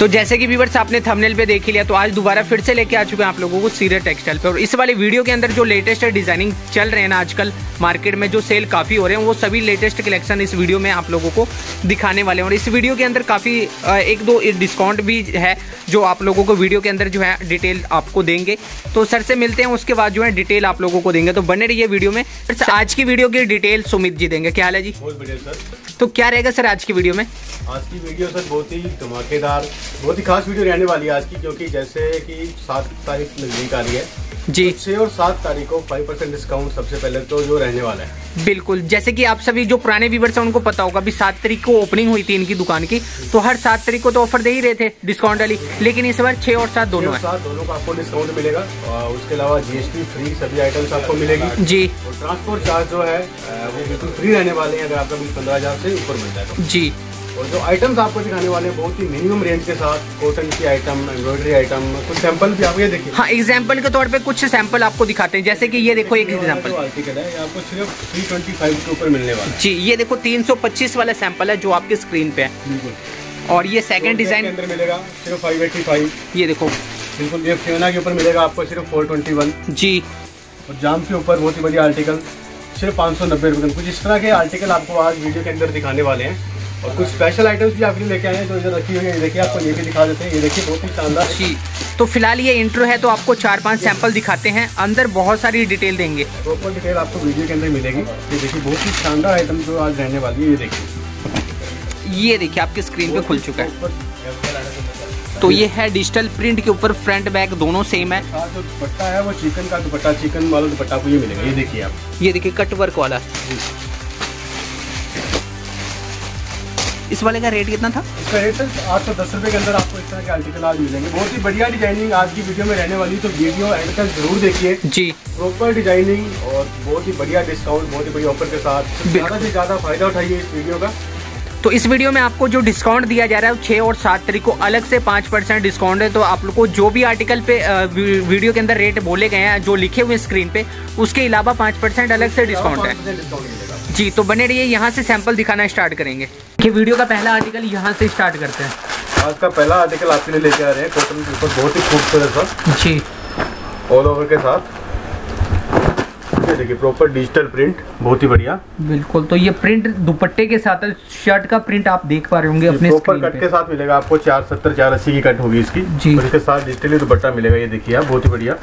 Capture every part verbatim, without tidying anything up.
तो जैसे कि व्यूअर्स आपने थंबनेल पे देख लिया, तो आज दोबारा फिर से लेके आ चुके हैं आप लोगों को सीरत टेक्सटाइल पे। और इस वाले वीडियो के अंदर जो लेटेस्ट डिजाइनिंग चल रहे हैं ना आजकल मार्केट में, जो सेल काफ़ी हो रहे हैं, वो सभी लेटेस्ट कलेक्शन इस वीडियो में आप लोगों को दिखाने वाले हैं। और इस वीडियो के अंदर काफ़ी एक दो डिस्काउंट भी है जो आप लोगों को वीडियो के अंदर जो है डिटेल आपको देंगे। तो सर से मिलते हैं, उसके बाद जो है डिटेल आप लोगों को देंगे, तो बने रहिए वीडियो में। आज की वीडियो की डिटेल सुमित जी देंगे। क्या हाल है जी? बहुत बढ़िया सर। तो क्या रहेगा सर आज की वीडियो में? आज की वीडियो सर बहुत ही धमाकेदार, बहुत ही खास वीडियो रहने वाली है आज की, क्योंकि जैसे कि सात तारीख नजदीक आ रही है जी। छः और सात तारीख को फाइव परसेंट डिस्काउंट सबसे पहले तो जो रहने वाला है। बिल्कुल, जैसे कि आप सभी जो पुराने व्यूअर्स हैं उनको पता होगा, अभी सात तारीख को ओपनिंग हुई थी इनकी दुकान की, तो हर सात तारीख को तो ऑफर दे ही रहे थे डिस्काउंट वाली, लेकिन इस बार छः और सात दोनों है। सात दोनों का आपको डिस्काउंट मिलेगा। उसके अलावा जीएसटी फ्री सभी आइटम्स आपको मिलेगी जी। ट्रांसपोर्ट चार्ज जो है वो बिल्कुल फ्री रहने वाले हैं, अगर आपका बिल पंद्रह हजार से ऊपर मिलता है जी। और जो आइटम्स आपको दिखाने वाले हैं बहुत ही मिनिमम रेंज के साथ, कॉटन की आइटम, एम्ब्रॉयडरी आइटम, कुछ सैंपल भी आप ये देखिए। हाँ, एग्जांपल के तौर पे कुछ सैंपल आपको दिखाते हैं, जैसे कि ये देखो एक एग्जांपल आर्टिकल है, आपको सिर्फ थ्री ट्वेंटी फाइव के ऊपर मिलने वाला जी। ये देखो तीन सौ पच्चीस वाला सैंपल है जो आपकी स्क्रीन पे है। और ये सेकंड डिजाइन अंदर मिलेगा सिर्फ फाइव एटी फाइव। ये देखो बिल्कुल ये फ्योना के ऊपर मिलेगा आपको सिर्फ फोर ट्वेंटी वन जी। और जाम के ऊपर बहुत ही बढ़िया आर्टिकल सिर्फ पाँच सौ नब्बे रुपये। कुछ इस तरह के आर्टिकल आपको आज वीडियो के अंदर दिखाने वाले हैं। और कुछ स्पेशल आइटम्स भी आपके लेके आए हैं जो इधर रखी हुई है, ये देखिए आपको ये भी दिखा देते हैं। ये देखिए बहुत ही शानदार जी। तो फिलहाल ये इंट्रो है, तो आपको चार पांच सैंपल दिखाते हैं, अंदर बहुत सारी डिटेल देंगे, प्रॉपर डिटेल आपको वीडियो के अंदर मिलेगी। ये देखिए बहुत ही शानदार आइटम जो आज रहने वाली है, ये देखिए। ये देखिए आपकी स्क्रीन पर खुल चुका है। तो ये है डिजिटल प्रिंट के ऊपर, फ्रंट बैक दोनों सेम है। जो दुपट्टा है वो चिकन का दुपट्टा, चिकन वाला दुपट्टा आपको ये मिलेगा। ये देखिए आप, ये देखिए कट वर्क वाला। इस वाले का रेट कितना था? इसका रेट सर आठ सौ दस रुपये के अंदर आपको इस तरह के आर्टिकल आज मिलेंगे। बहुत ही बढ़िया डिजाइनिंग आज की वीडियो में रहने वाली, तो वीडियो एंड तक जरूर देखिए जी। प्रॉपर डिजाइनिंग और बहुत ही बढ़िया डिस्काउंट, बहुत ही बढ़िया ऑफर के साथ। ज़्यादा से ज़्यादा फायदा उठाइए इस वीडियो का। तो इस वीडियो में आपको जो डिस्काउंट दिया जा रहा है छः और सात तारीख को अलग से पाँच परसेंट डिस्काउंट है। तो आप लोग को जो भी आर्टिकल पे वीडियो के अंदर रेट बोले गए हैं जो लिखे हुए स्क्रीन पे, उसके अलावा पाँच परसेंट अलग से डिस्काउंट है जी। तो बने रहिए, यहाँ से सैंपल दिखाना स्टार्ट करेंगे। कि वीडियो का पहला आर्टिकल यहाँ से स्टार्ट करते हैं। आज का पहला आर्टिकल आपके लिए लेके आ रहे हैं कॉटन के ऊपर, बहुत ही खूबसूरत सा जी, ऑल ओवर के साथ। देखिए प्रॉपर डिजिटल प्रिंट, बहुत ही बढ़िया बिल्कुल। तो ये प्रिंट दुपट्टे के साथ, शर्ट का प्रिंट आप देख पा रहे होंगे अपने स्क्रीन पे। कट के साथ मिलेगा आपको चार सत्तर चार अस्सी की कट होगी इसकी जी। इसके साथ डिजिटली दुपट्टा मिलेगा, ये देखिए आप, बहुत ही बढ़िया।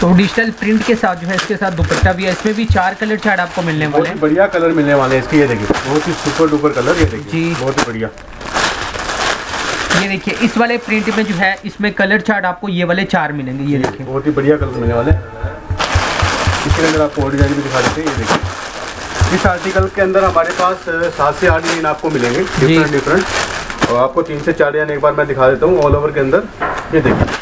तो डिजिटल प्रिंट के साथ जो है, इसके साथ दुपट्टा भी है। इसमें भी चार कलर चार्ट आपको मिलने वाले हैं, बढ़िया कलर मिलने वाले हैं इसके। ये देखिए बहुत ही सुपर डुपर कलर, ये देखिए बहुत ही बढ़िया। ये देखिए इस वाले प्रिंट में जो है, इसमें कलर चार्ट आपको ये वाले चार मिलेंगे। ये देखिए बहुत ही बढ़िया कलर मिलने वाले हैं। इसके अंदर आपको और डिजाइन भी दिखा देते हैं। ये देखिए इस आर्टिकल के अंदर हमारे पास सात से आठ डिजाइन आपको मिलेंगे डिफरेंट डिफरेंट। और आपको तीन से चार डिजाइन एक बार मैं दिखा देता हूँ ऑल ओवर के अंदर। ये देखिए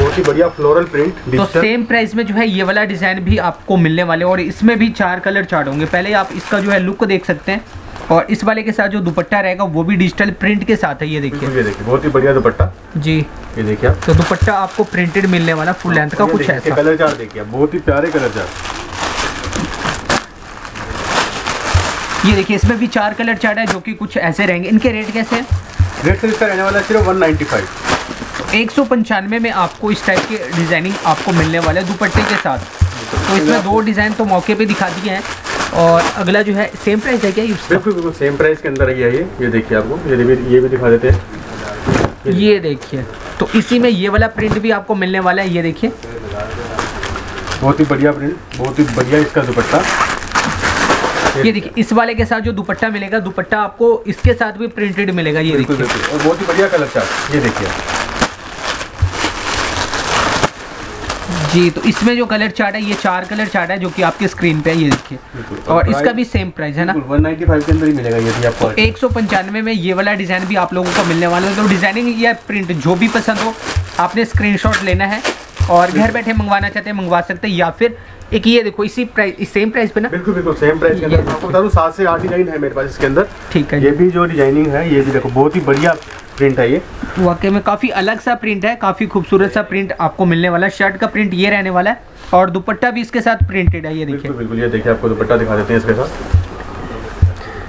बहुत ही बढ़िया फ्लोरल प्रिंट। तो सेम प्राइस में जो है ये वाला डिजाइन भी आपको मिलने वाले, और इसमें भी चार कलर चार्ट होंगे। पहले आप इसका जो है लुक देख सकते हैं। और इस वाले के साथ जो दुपट्टा रहेगा वो भी डिजिटल प्रिंट के साथ है। ये देखिए ये देखिए बहुत ही बढ़िया दुपट्टा जी। ये देखिए आप, तो दुपट्टा आपको प्रिंटेड मिलने वाला फुल लेंथ का कुछ ऐसा। कलर चार्ट देखिए, बहुत ही प्यारे कलर चार्ट। ये देखिए इसमें भी चार कलर चार्ट है जो कि कुछ ऐसे रहेंगे। इनके रेट कैसे है? रेट तो इसका रहने वाला सिर्फ वन नाइन्टी फाइव एक सौ पंचानवे में आपको इस टाइप की डिजाइनिंग आपको मिलने वाला है दुपट्टे के साथ। तो इसमें दो डिजाइन तो मौके पर दिखा दिए हैं, और अगला जो है सेम प्राइस है क्या? बिल्कुल बिल्कुल सेम प्राइस के अंदर है ये। ये देखिए आपको ये भी ये भी दिखा देते हैं। ये देखिए तो इसी में ये वाला प्रिंट भी आपको मिलने वाला है। ये देखिए बहुत ही बढ़िया प्रिंट, बहुत ही बढ़िया इसका दुपट्टा। ये देखिए इस वाले के साथ जो दुपट्टा मिलेगा, दुपट्टा आपको इसके साथ भी प्रिंटेड मिलेगा। ये देखिए और बहुत ही बढ़िया कलर चार्ट। ये देखिए जी। तो इसमें जो कलर चार्ट है ये चार कलर चार्ट है जो कि आपके स्क्रीन पे है। ये देखिए और इसका भी सेम प्राइस है ना, एक सौ पचानवे के अंदर ही मिलेगा ये भी आपको। तो एक सौ पंचानवे में ये वाला डिज़ाइन भी आप लोगों को मिलने वाला है। तो डिजाइनिंग या प्रिंट जो भी पसंद हो आपने स्क्रीनशॉट लेना है, और घर बैठे मंगवाना चाहते हैं मंगवा सकते हैं, या फिर एक ये देखो इसी प्राइस इस सेम प्राइस पे ना। बिल्कुल बिल्कुल सेम प्राइस के अंदर आपको बता दूँ सात से आठ डिजाइन है मेरे पास इसके अंदर। ठीक है, ये भी जो डिजाइनिंग है ये भी देखो बहुत ही बढ़िया प्रिंट है। ये वाकई में काफ़ी अलग सा प्रिंट है, काफ़ी खूबसूरत सा प्रिंट आपको मिलने वाला है। शर्ट का प्रिंट ये रहने वाला है, और दुपट्टा भी इसके साथ प्रिंटेड है। ये देखिए बिल्कुल, बिल्कुल ये देखिए आपको दुपट्टा दिखा देते हैं इसके साथ।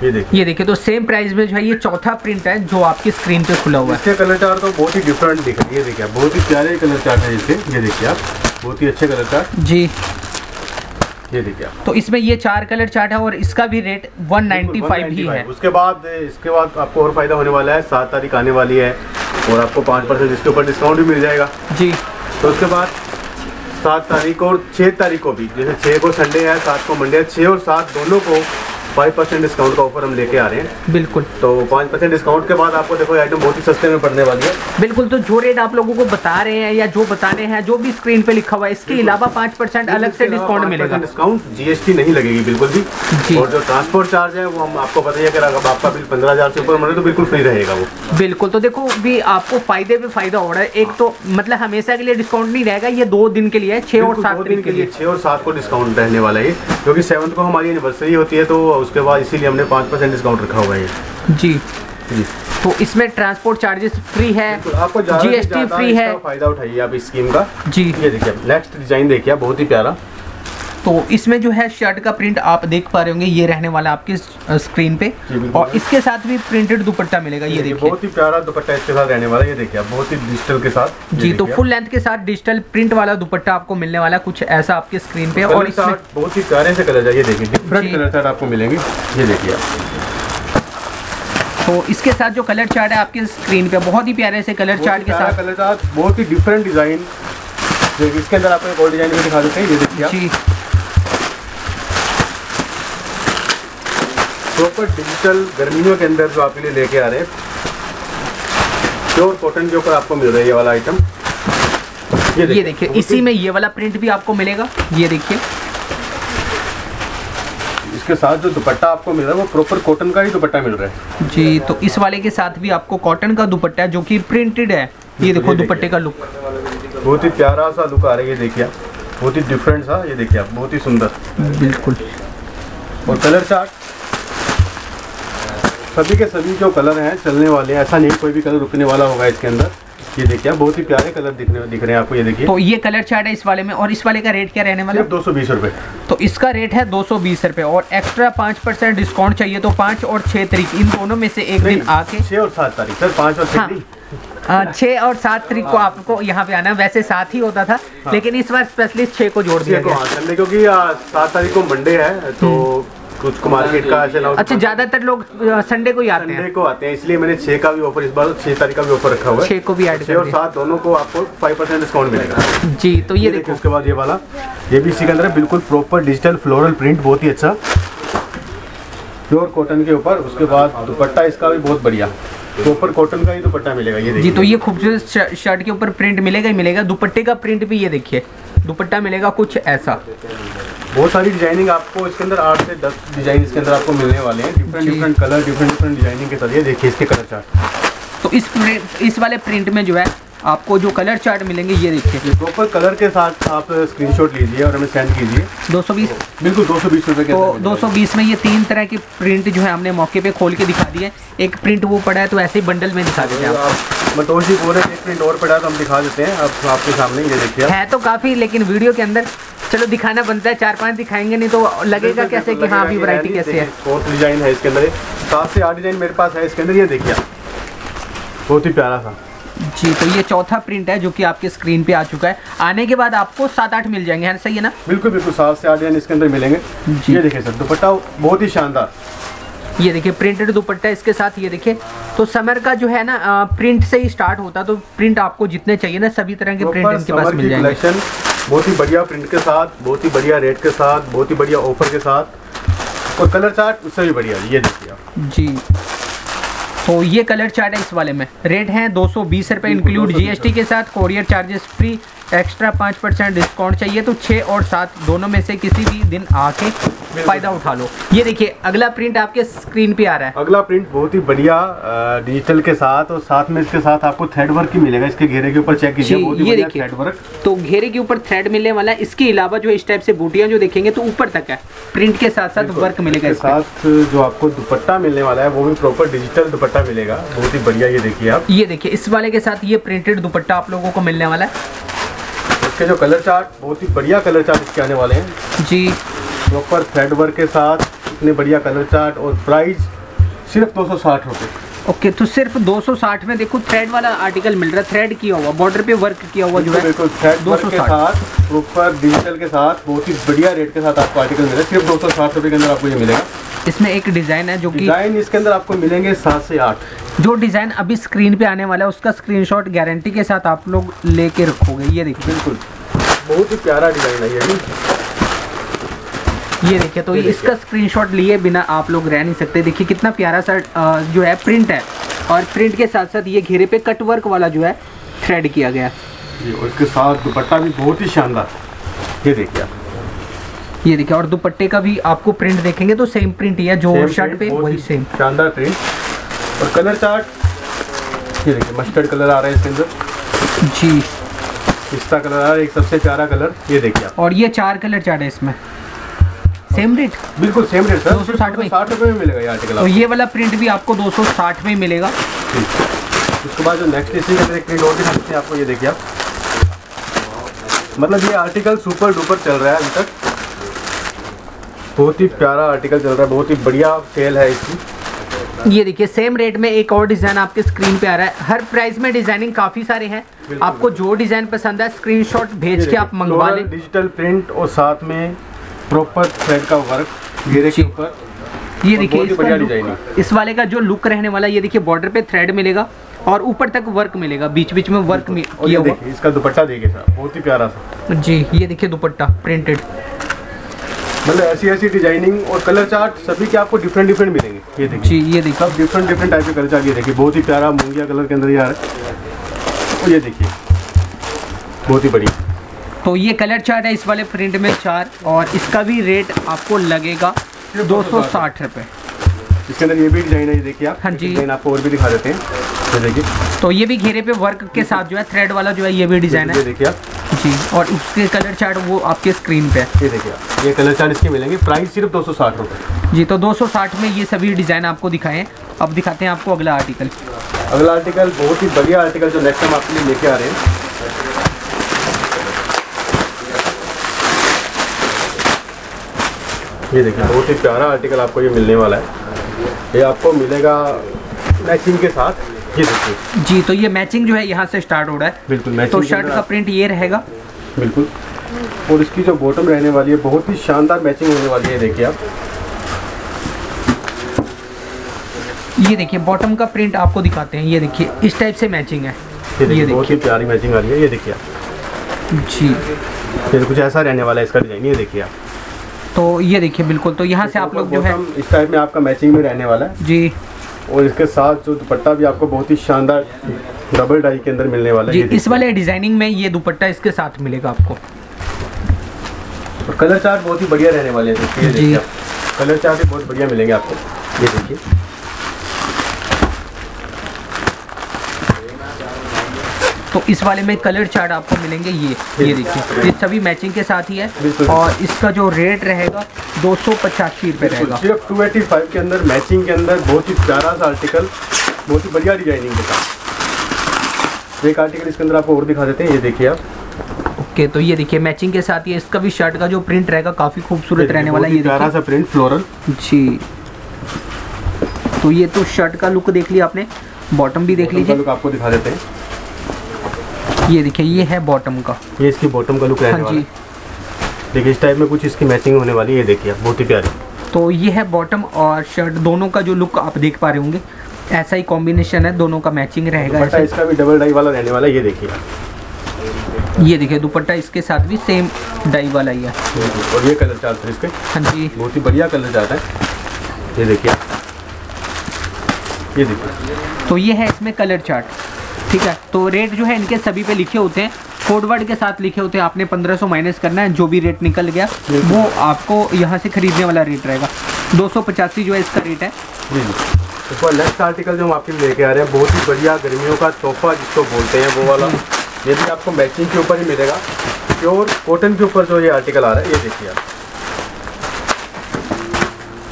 ये देखिए ये देखिए तो सेम प्राइस में जो है ये चौथा प्रिंट है जो आपकी स्क्रीन पे खुला हुआ है। इसके कलर चार्ट तो बहुत ही डिफरेंट दिख रहा है, ये देखिए बहुत ही प्यारे कलर चार्ट है इसके, ये देखिए आप बहुत ही अच्छे कलर चार्ट जी, ये देखिए आप। तो इसमें ये चार कलर चार्ट है और इसका भी रेट एक सौ पचानवे ही है। उसके बाद इसके बाद आपको और फायदा होने वाला है, सात तारीख आने वाली है और आपको पाँच परसेंट इसके ऊपर डिस्काउंट भी मिल जाएगा जी। तो उसके बाद सात तारीख और छः तारीख को भी, जैसे छः को संडे है, सात को मंडे है, छः और सात दोनों को पाँच परसेंट डिस्काउंट का ऑफर हम लेके आ रहे हैं। बिल्कुल, तो पाँच परसेंट डिस्काउंट के बाद आपको देखो आइटम बहुत ही सस्ते में पड़ने वाली है। बिल्कुल, तो जो रेट आप लोगों को बता रहे हैं या जो बताने हैं जो भी स्क्रीन पे लिखा हुआ है, इसके अलावा पाँच परसेंट अलग से डिस्काउंट मिलेगा, डिस्काउंट जीएसटी नहीं लगेगी बिल्कुल भी जी। और जो ट्रांसपोर्ट चार्ज है वो हम आपको बताइए, अगर आपका बिल पंद्रह हजार से ऊपर मरे तो बिल्कुल फ्री रहेगा वो। बिल्कुल, तो देखो भी आपको फायदे में फायदा हो रहा है, एक तो मतलब हमेशा के लिए डिस्काउंट नहीं रहेगा, ये दो दिन के लिए छः और सात दिन के लिए, छः और सात को डिस्काउंट रहने वाला है क्योंकि सेवंथ को हमारी एनिवर्सरी होती है, तो उसके बाद इसीलिए हमने पाँच परसेंट डिस्काउंट रखा हुआ है जी जी। तो इसमें ट्रांसपोर्ट चार्जेस फ्री है, आपको जीएसटी फ्री है, फायदा उठाइए आप इस स्कीम का जी। ये देखिए नेक्स्ट डिजाइन देखिए बहुत ही प्यारा, तो इसमें जो है शर्ट का प्रिंट आप देख पा रहे होंगे, ये रहने वाला आपके स्क्रीन पे, और इसके साथ भी प्रिंटेड दुपट्टा मिलेगा, ये देखिए बहुत ही प्यारा दुपट्टा इसके साथ रहने वाला है, ये देखिए बहुत ही डिजिटल के साथ जी। तो फुल लेंथ के साथ डिजिटल प्रिंट वाला दुपट्टा आपको मिलने वाला कुछ ऐसा आपके स्क्रीन पे, और इसमें बहुत ही प्यारे से कलर है, ये देखिए डिफरेंट कलर शर्ट आपको मिलेंगे, ये देखिए आप। तो इसके साथ जो कलर चार्ट है आपके स्क्रीन पे बहुत ही प्यारे से कलर चार्ट के साथ, कलर चार्ट बहुत ही डिफरेंट डिजाइन, इसके अंदर आपको एक और डिजाइन भी दिखा देते हैं, ये देखिए आप प्रॉपर डिजिटल गर्मियों के अंदर जो आपके लिए लेके आ रहे हैं, प्योर कॉटन के ऊपर आपको मिल रहा है ये वाला आइटम। ये देखिए, ये देखिए इसी में ये वाला प्रिंट भी आपको मिलेगा, ये देखिए इसके साथ जो दुपट्टा आपको मिल रहा है वो प्रॉपर कॉटन का ही दुपट्टा मिल रहा है जी। तो इस वाले के साथ भी आपको कॉटन का दुपट्टा है जो कि प्रिंटेड है, ये देखो दुपट्टे का लुक बहुत ही प्यारा सा लुक आ रहा है, ये देखिए आप बहुत ही डिफरेंट सा, ये देखिए आप बहुत ही सुंदर बिल्कुल। और कलर चार्ट सभी के सभी जो कलर हैं चलने वाले हैं, ऐसा नहीं कोई भी कलर रुकने वाला होगा इसके अंदर, ये देखिए बहुत ही प्यारे कलर दिखने दिख रहे हैं आपको, ये देखिए। तो ये कलर चार्ट है इस वाले में, और इस वाले का रेट क्या रहने वाला है? दो सौ बीस रुपये, तो इसका रेट है दो सौ बीस रुपये, और एक्स्ट्रा पाँच परसेंट डिस्काउंट चाहिए तो पाँच और छः तारीख इन दोनों में से एक दिन आके, छः और सात तारीख सर, पाँच और छः छः और सात तारीख को आपको यहाँ पे आना, वैसे सात ही होता था लेकिन इस बार स्पेशली छः को जोड़ दिया गया क्योंकि सात तारीख को मंडे है, तो कुछ को मार्केट का ऐसे लाउड, अच्छा ज्यादातर लोग संडे को ही आते हैं, संडे को आते हैं, इसलिए मैंने छः का भी ऑफर इस बार, छः तारीख का भी ऑफर रखा हुआ है, छः को भी ऐड, छः और सात दोनों को आपको फाइव परसेंट डिस्काउंट मिलेगा जी। तो ये, ये देखो उसके बाद ये वाला, ये भी इसी के अंदर है, बिल्कुल प्रॉपर डिजिटल फ्लोरल प्रिंट, बहुत ही अच्छा प्योर कॉटन के ऊपर, उसके बाद दुपट्टा इसका भी बहुत बढ़िया प्रॉपर कॉटन का ही दुपट्टा मिलेगा, ये देखिए जी। तो ये खूबसूरत शर्ट के ऊपर प्रिंट मिलेगा ही मिलेगा, दुपट्टे का प्रिंट भी ये देखिए दुपट्टा मिलेगा कुछ ऐसा, बहुत सारी डिजाइनिंग आपको इसके अंदर आठ से दस डिजाइन इसके अंदर आपको मिलने वाले हैं, different different colour different different designing के साथ, ये देखिए इसके कलर चार्ट। तो इस इस वाले प्रिंट में जो है आपको जो कलर चार्ट मिलेंगे, ये देखिए प्रॉपर कलर के साथ, आप स्क्रीनशॉट लीजिए और हमें सेंड कीजिए। दो सौ बीस बिल्कुल दो सौ बीस रुपए के, तो दो सौ बीस में ये तीन तरह के प्रिंट जो है हमने मौके पे खोल के दिखा दिए, एक प्रिंट वो पड़ा है तो ऐसे ही बंडल में दिखा देते हैं आप, बटोश जी बोल रहे हैं एक प्रिंट और पड़ा है तो हम दिखा देते हैं अब आपके सामने, ये देखिए है तो काफ़ी लेकिन वीडियो के अंदर चलो दिखाना बनता है, चार पाँच दिखाएंगे नहीं तो लगेगा कैसे कि हाँ अभी वैरायटी कैसे है। फोर्थ डिजाइन है इसके अंदर, सात से आठ डिजाइन मेरे पास है इसके अंदर, ये देखिए बहुत ही प्यारा था जी। तो ये चौथा प्रिंट है जो कि आपके स्क्रीन पे आ चुका है, आने के बाद आपको सात आठ मिल जाएंगे, है सही है ना? बिल्कुल बिल्कुल, सात से आठ यानी इसके अंदर मिलेंगे जी। ये देखिए सर दुपट्टा बहुत ही शानदार, ये देखिए प्रिंटेड दुपट्टा इसके साथ, ये देखिए। तो समर का जो है ना प्रिंट से ही स्टार्ट होता, तो प्रिंट आपको जितने चाहिए ना सभी तरह के प्रिंट इनके पास मिल जाएंगे, बहुत ही बढ़िया प्रिंट के साथ, बहुत ही बढ़िया रेट के साथ, बहुत ही बढ़िया ऑफर के साथ, और कलर चार्ट उससे भी बढ़िया, ये देखिए आप जी। तो ये कलर चार्ट है इस वाले में, रेट है दो सौ बीस रुपये इंक्लूड जीएसटी के साथ, कोरियर चार्जेस फ्री, एक्स्ट्रा पाँच परसेंट डिस्काउंट चाहिए तो छः और सात दोनों में से किसी भी दिन आके फ़ायदा उठा लो। ये देखिए अगला प्रिंट आपके स्क्रीन पे आ रहा है, अगला प्रिंट बहुत ही बढ़िया डिजिटल के साथ, और साथ में इसके साथ आपको थ्रेड वर्क ही मिलेगा, इसके घेरे के ऊपर चेक कीजिए, बहुत ही बढ़िया थ्रेड वर्क, तो घेरे के ऊपर थ्रेड मिलने वाला है। इसके अलावा जो इस टाइप से बूटियाँ जो देखेंगे तो ऊपर तक है प्रिंट के साथ साथ वर्क मिलेगा, इसके साथ जो आपको दुपट्टा मिलने वाला है वो भी प्रॉपर डिजिटल दुपट्टा मिलेगा, बहुत ही बढ़िया। ये देखिए आप, ये देखिए इस वाले के साथ ये प्रिंटेड दुपट्टा आप लोगों को मिलने वाला है, इसके जो कलर चार्ट बहुत ही बढ़िया कलर चार्ट इसके आने वाले हैं जी, प्रॉपर थ्रेड वर्क के साथ इतने बढ़िया कलर चार्ट, और प्राइस सिर्फ दो सौ साठ रुपये। ओके, तो सिर्फ दो सौ साठ में देखो थ्रेड वाला आर्टिकल मिल रहा है, थ्रेड किया हुआ, बॉर्डर पे वर्क किया हुआ जो है दो सौ साठ ऊपर डिजिटल के साथ बहुत ही बढ़िया रेट के साथ आपको आर्टिकल मिल रहा है सिर्फ दो सौ साठ रुपये के अंदर आपको ये मिलेगा। इसमें एक डिज़ाइन है जो कि डिज़ाइन इसके अंदर आपको मिलेंगे सात से आठ। जो डिज़ाइन अभी स्क्रीन पे आने वाला है उसका स्क्रीनशॉट गारंटी के साथ आप लोग लेके रखोगे। ये देखिए बिल्कुल बहुत ही प्यारा डिज़ाइन है ये, ये देखिए। तो ये इसका स्क्रीनशॉट लिए बिना आप लोग रह नहीं सकते। देखिए कितना प्यारा सा जो है प्रिंट है और प्रिंट के साथ साथ ये घेरे पे कट वर्क वाला जो है थ्रेड किया गया है और इसके साथ दुपट्टा भी बहुत ही शानदार है। ये देखिए आप, ये देखिए, और दुपट्टे का भी आपको प्रिंट देखेंगे तो सेम प्रिंट ही है जो शर्ट पे, वही सेम शानदार प्रिंट और कलर चार्ट। ये देखिए मस्टर्ड कलर आ रहा है इसके अंदर जी, पिस्ता कलर आ रहा है, एक सबसे प्यारा कलर ये देखिए। और ये चार कलर चार्ट है इसमें, सेम रेट बिल्कुल सेम रेट सर, दो सौ साठ में साठ रुपये में मिलेगा ये आर्टिकल। और ये वाला प्रिंट भी आपको दो सौ साठ में मिलेगा। उसके बाद जो नेक्स्ट प्रिंट और भी आपको ये देखिए आप, मतलब ये आर्टिकल सुपर डुपर चल रहा है अभी तक, बहुत ही प्यारा आर्टिकल चल रहा है, बहुत ही बढ़िया सेल है इसकी। ये देखिए सेम रेट में एक और डिज़ाइन आपके स्क्रीन पे आ रहा है। हर प्राइस में डिजाइनिंग काफ़ी सारे हैं, आपको जो डिज़ाइन पसंद है स्क्रीनशॉट भेज के आप मंगवा लें। डिजिटल प्रिंट और साथ में प्रॉपर थ्रेड का वर्क घेरे के ऊपर। ये देखिए इस वाले का जो लुक रहने वाला, ये देखिए बॉर्डर पे थ्रेड मिलेगा और ऊपर तक वर्क मिलेगा, बीच बीच में वर्क किया हुआ। इसका दुपट्टा देखिए सर, बहुत ही प्यारा सा जी, ये देखिए दुपट्टा प्रिंटेड, मतलब ऐसी ऐसी डिजाइनिंग और कलर चार्ट सभी के आपको डिफरेंट डिफरेंट मिलेंगे। ये देखिए जी, ये देखिए सब डिफरेंट डिफरेंट टाइप के कलर चार्ट। ये देखिए बहुत ही प्यारा मूंगिया कलर के अंदर ये आ रहा है और ये देखिए बहुत ही बढ़िया। तो ये कलर चार्ट है इस वाले प्रिंट में चार, और इसका भी रेट आपको लगेगा दो सौ साठ रुपये। इसके अंदर ये भी डिजाइन है, ये देखिए आप। हाँ जी, आपको और भी दिखा देते हैं। ये देखिए, तो ये भी घेरे पे वर्क के साथ जो है थ्रेड वाला जो है ये भी डिजाइन है, देखिए आप जी। और इसके कलर चार्ट वो आपके स्क्रीन पे है, ये देखिए आप। ये कलर चार्ट इसके मिलेंगे, प्राइस सिर्फ दो सौ साठ रुपये जी। तो दो सौ साठ में ये सभी डिजाइन आपको दिखाए हैं। अब दिखाते हैं आपको अगला आर्टिकल। अगला आर्टिकल बहुत ही बढ़िया आर्टिकल जो नेक्स्ट टाइम आपके लिए लेके आ रहे हैं। ये देखिए बहुत ही प्यारा आर्टिकल आपको ये मिलने वाला है, ये आपको मिलेगा मैचिंग के साथ। ये देखिए जी, तो ये मैचिंग जो है यहाँ से स्टार्ट हो रहा है बिल्कुल मैचिंग। तो शर्ट का प्रिंट ये रहेगा बिल्कुल, और इसकी जो बॉटम रहने वाली है बहुत ही शानदार मैचिंग होने वाली है। देखिए आप, ये देखिए बॉटम का प्रिंट आपको दिखाते हैं। ये देखिए इस टाइप से मैचिंग है, ये देखिए बहुत ही प्यारी मैचिंग आ रही है। ये देखिए आप जी, फिर कुछ ऐसा रहने वाला है इसका डिजाइन। ये देखिए आप, तो ये देखिए बिल्कुल, तो यहाँ से आप लोग जो है इस टाइप में आपका मैचिंग में रहने वाला है जी। और इसके साथ जो दुपट्टा भी आपको बहुत ही शानदार डबल डाई के अंदर मिलने वाला है जी। इस वाले डिजाइनिंग में ये दुपट्टा इसके साथ मिलेगा आपको, और कलर चार्ट बहुत ही बढ़िया रहने वाले हैं जी। कलर चार्ट भी बहुत बढ़िया मिलेंगे आपको, ये देखिए। तो इस वाले में कलर चार्ट आपको मिलेंगे ये, ये देखिए ये सभी मैचिंग के साथ ही है। और इसका जो रेट रहेगा दो सौ पचासी रुपये रहेगा, सिर्फ टू एटी फाइव के अंदर मैचिंग के अंदर। बहुत ही प्यारा सा आर्टिकल, बहुत ही बढ़िया डिजाइनिंग के साथ। एक आर्टिकल इसके अंदर आपको और दिखा देते हैं, ये देखिए आप। ओके, तो ये देखिए मैचिंग के साथ ही इसका भी शर्ट का जो प्रिंट रहेगा काफ़ी खूबसूरत रहने वाला है। ये प्यारा सा प्रिंट फ्लोरल जी। तो ये तो शर्ट का लुक देख लिया आपने, बॉटम भी देख लीजिए, आपको दिखा देते हैं। ये देखिए ये है बॉटम का, ये इसकी बॉटम का लुक रहने वाला है। देखिए इस टाइप में कुछ इसकी मैचिंग होने वाली है, ये देखिए बहुत ही प्यारी। तो ये है बॉटम और शर्ट दोनों का जो लुक आप देख पा रहे होंगे, ऐसा ही कॉम्बिनेशन है, दोनों का मैचिंग रहेगा। दुपट्टा इसका भी डबल डाई वाला रहने वाला है, ये देखिए। ये देखिए दुपट्टा इसके साथ भी सेम डाई वाला ही है, और ये कलर चार्ट इसके। हाँ जी, बहुत ही बढ़िया कलर चार्ट है, ये देखिए ये देखिए। तो ये है इसमें कलर चार्ट, ठीक है। तो रेट जो है इनके सभी पे लिखे होते हैं, कोड वर्ड के साथ लिखे होते हैं। आपने पंद्रह सौ माइनस करना है, जो भी रेट निकल गया वो आपको यहाँ से खरीदने वाला रेट रहेगा। दो सौ पचासी जो है इसका रेट है। तो नेक्स्ट आर्टिकल जो हम आपके लिए लेके आ रहे हैं, बहुत ही बढ़िया गर्मियों का तोहफा जिसको बोलते हैं वो वाला, ये भी आपको मैचिंग के ऊपर ही मिलेगा। प्योर कॉटन के ऊपर जो ये आर्टिकल आ रहा है, ये देखिए आप।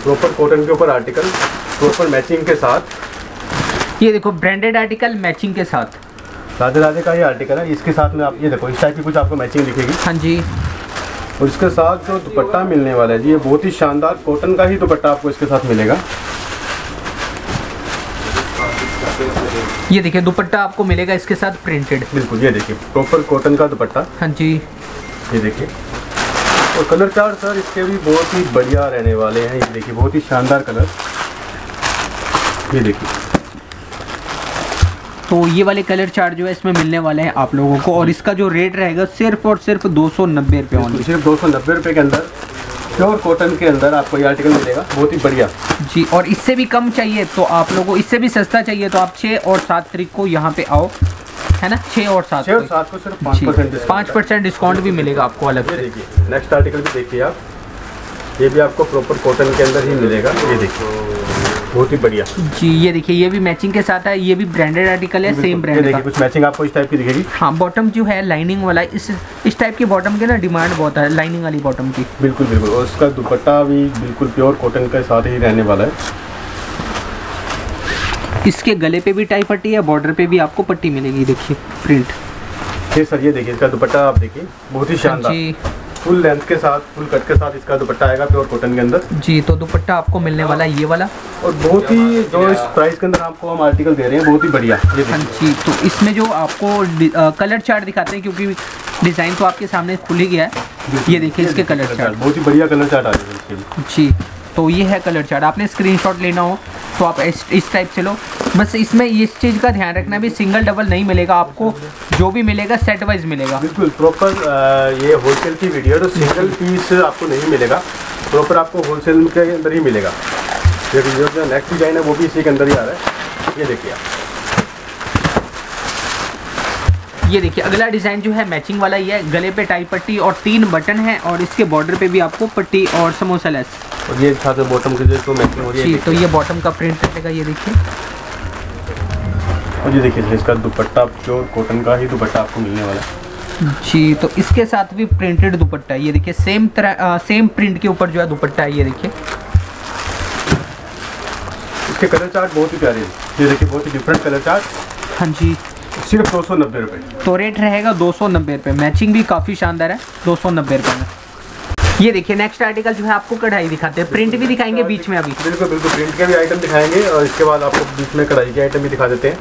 प्रॉपर कॉटन के ऊपर आर्टिकल, प्रॉपर मैचिंग के साथ। ये देखो ब्रांडेड आर्टिकल मैचिंग के साथ, राधे राधे का ये आर्टिकल है। इसके साथ में आप ये देखो इस टाइप की कुछ आपको मैचिंग दिखेगी। हाँ जी, और इसके साथ जो दुपट्टा मिलने वाला है जी, ये बहुत ही शानदार कॉटन का ही दुपट्टा आपको इसके साथ मिलेगा। ये देखिए दुपट्टा आपको मिलेगा इसके साथ प्रिंटेड, बिल्कुल ये देखिए प्रॉपर कॉटन का दुपट्टा। हाँ जी ये देखिए, और कलर चार सर इसके भी बहुत ही बढ़िया रहने वाले हैं। ये देखिए बहुत ही शानदार कलर, ये देखिए। तो ये वाले कलर चार्ट जो है इसमें मिलने वाले हैं आप लोगों को, और इसका जो रेट रहेगा सिर्फ और सिर्फ दो सौ नब्बे रुपये ऑनली, सिर्फ दो सौ नब्बे रुपये के अंदर प्योर कॉटन के अंदर आपको ये आर्टिकल मिलेगा, बहुत ही बढ़िया जी। और इससे भी कम चाहिए तो आप लोगों को, इससे भी सस्ता चाहिए तो आप छः और सात तारीख को यहाँ पे आओ, है ना, छः और सात छः और सात को सिर्फ पाँच परसेंट पाँच परसेंट डिस्काउंट भी मिलेगा आपको अलग से। देखिए नेक्स्ट आर्टिकल भी देखिए आप, ये भी आपको प्रॉपर कॉटन के अंदर ही मिलेगा। ये देखिए बहुत ही बढ़िया जी, ये देखिए ये भी मैचिंग के साथ है, ये भी ब्रांडेड आर्टिकल है, सेम ब्रांड का। कुछ मैचिंग आपको इस टाइप की दिखेगी। हाँ बॉटम जो है लाइनिंग वाला, इस इस टाइप की बॉटम के ना डिमांड बहुत है, लाइनिंग वाली बॉटम की, बिल्कुल बिल्कुल। और उसका दुपट्टा भी बिल्कुल प्योर कॉटन के साथ ही रहने वाला है। इसके गले पे भी टाई पट्टी है, बॉर्डर पे भी आपको पट्टी मिलेगी, देखिए प्रिंट। ये सर ये देखिए इसका दुपट्टा आप देखिए बहुत ही शानदार, फुल लेंथ के साथ फुल कट के साथ इसका दुपट्टा आएगा प्योर कॉटन के अंदर जी। तो दुपट्टा आपको मिलने वाला है ये वाला, और बहुत ही जो इस प्राइस के अंदर आपको हम आर्टिकल दे रहे हैं बहुत ही बढ़िया जी। तो इसमें जो आपको आ, कलर चार्ट दिखाते हैं क्योंकि डिज़ाइन तो आपके सामने खुल ही गया है। ये देखिए इसके कलर चार्ट, बहुत ही बढ़िया कलर चार्ट आ जाएगा जी। तो ये है कलर चार्ट, आपने स्क्रीनशॉट लेना हो तो आप इस इस टाइप से लो। बस इसमें इस चीज़ का ध्यान रखना भी सिंगल डबल नहीं मिलेगा आपको, जो भी मिलेगा सेट वाइज मिलेगा, बिल्कुल प्रॉपर। ये होलसेल की वीडियो तो सिंगल पीस आपको नहीं मिलेगा, प्रॉपर आपको होलसेल के अंदर ही मिलेगा। ये जो नेक्स्ट डिजाइन है वो भी इसी के अंदर ही आ रहा है, ये देखिए आप। ये देखिए अगला डिज़ाइन जो है मैचिंग वाला, ये है गले पे टाई पट्टी और तीन बटन है, और इसके बॉर्डर पे भी आपको पट्टी और समोसा लेस, और ये साथ में बॉटम के जो मैचिंग हो रही है। तो ये बॉटम का प्रिंट रहेगा, ये देखिए। और ये देखिए इसका दुपट्टा प्योर कॉटन का ही दुपट्टा आपको मिलने वाला है जी। तो इसके साथ भी प्रिंटेड दुपट्टा है, ये देखिए सेम तरह सेम प्रिंट के ऊपर जो है दुपट्टा है। ये देखिए इसके कलर चार्ट बहुत ही प्यारे हैं, ये देखिए बहुत ही डिफरेंट कलर चार्ट। हाँ जी सिर्फ दो सौ नब्बे रुपये, तो रेट रहेगा दो सौ नब्बे रुपये, मैचिंग भी काफ़ी शानदार है दो सौ नब्बे रुपये में। ये देखिए नेक्स्ट आर्टिकल जो है आपको कढ़ाई दिखाते हैं, प्रिंट भी दिखाएंगे बीच में अभी, बिल्कुल बिल्कुल प्रिंट के भी आइटम दिखाएंगे और इसके बाद आपको बीच में कढ़ाई के आइटम भी दिखा देते हैं।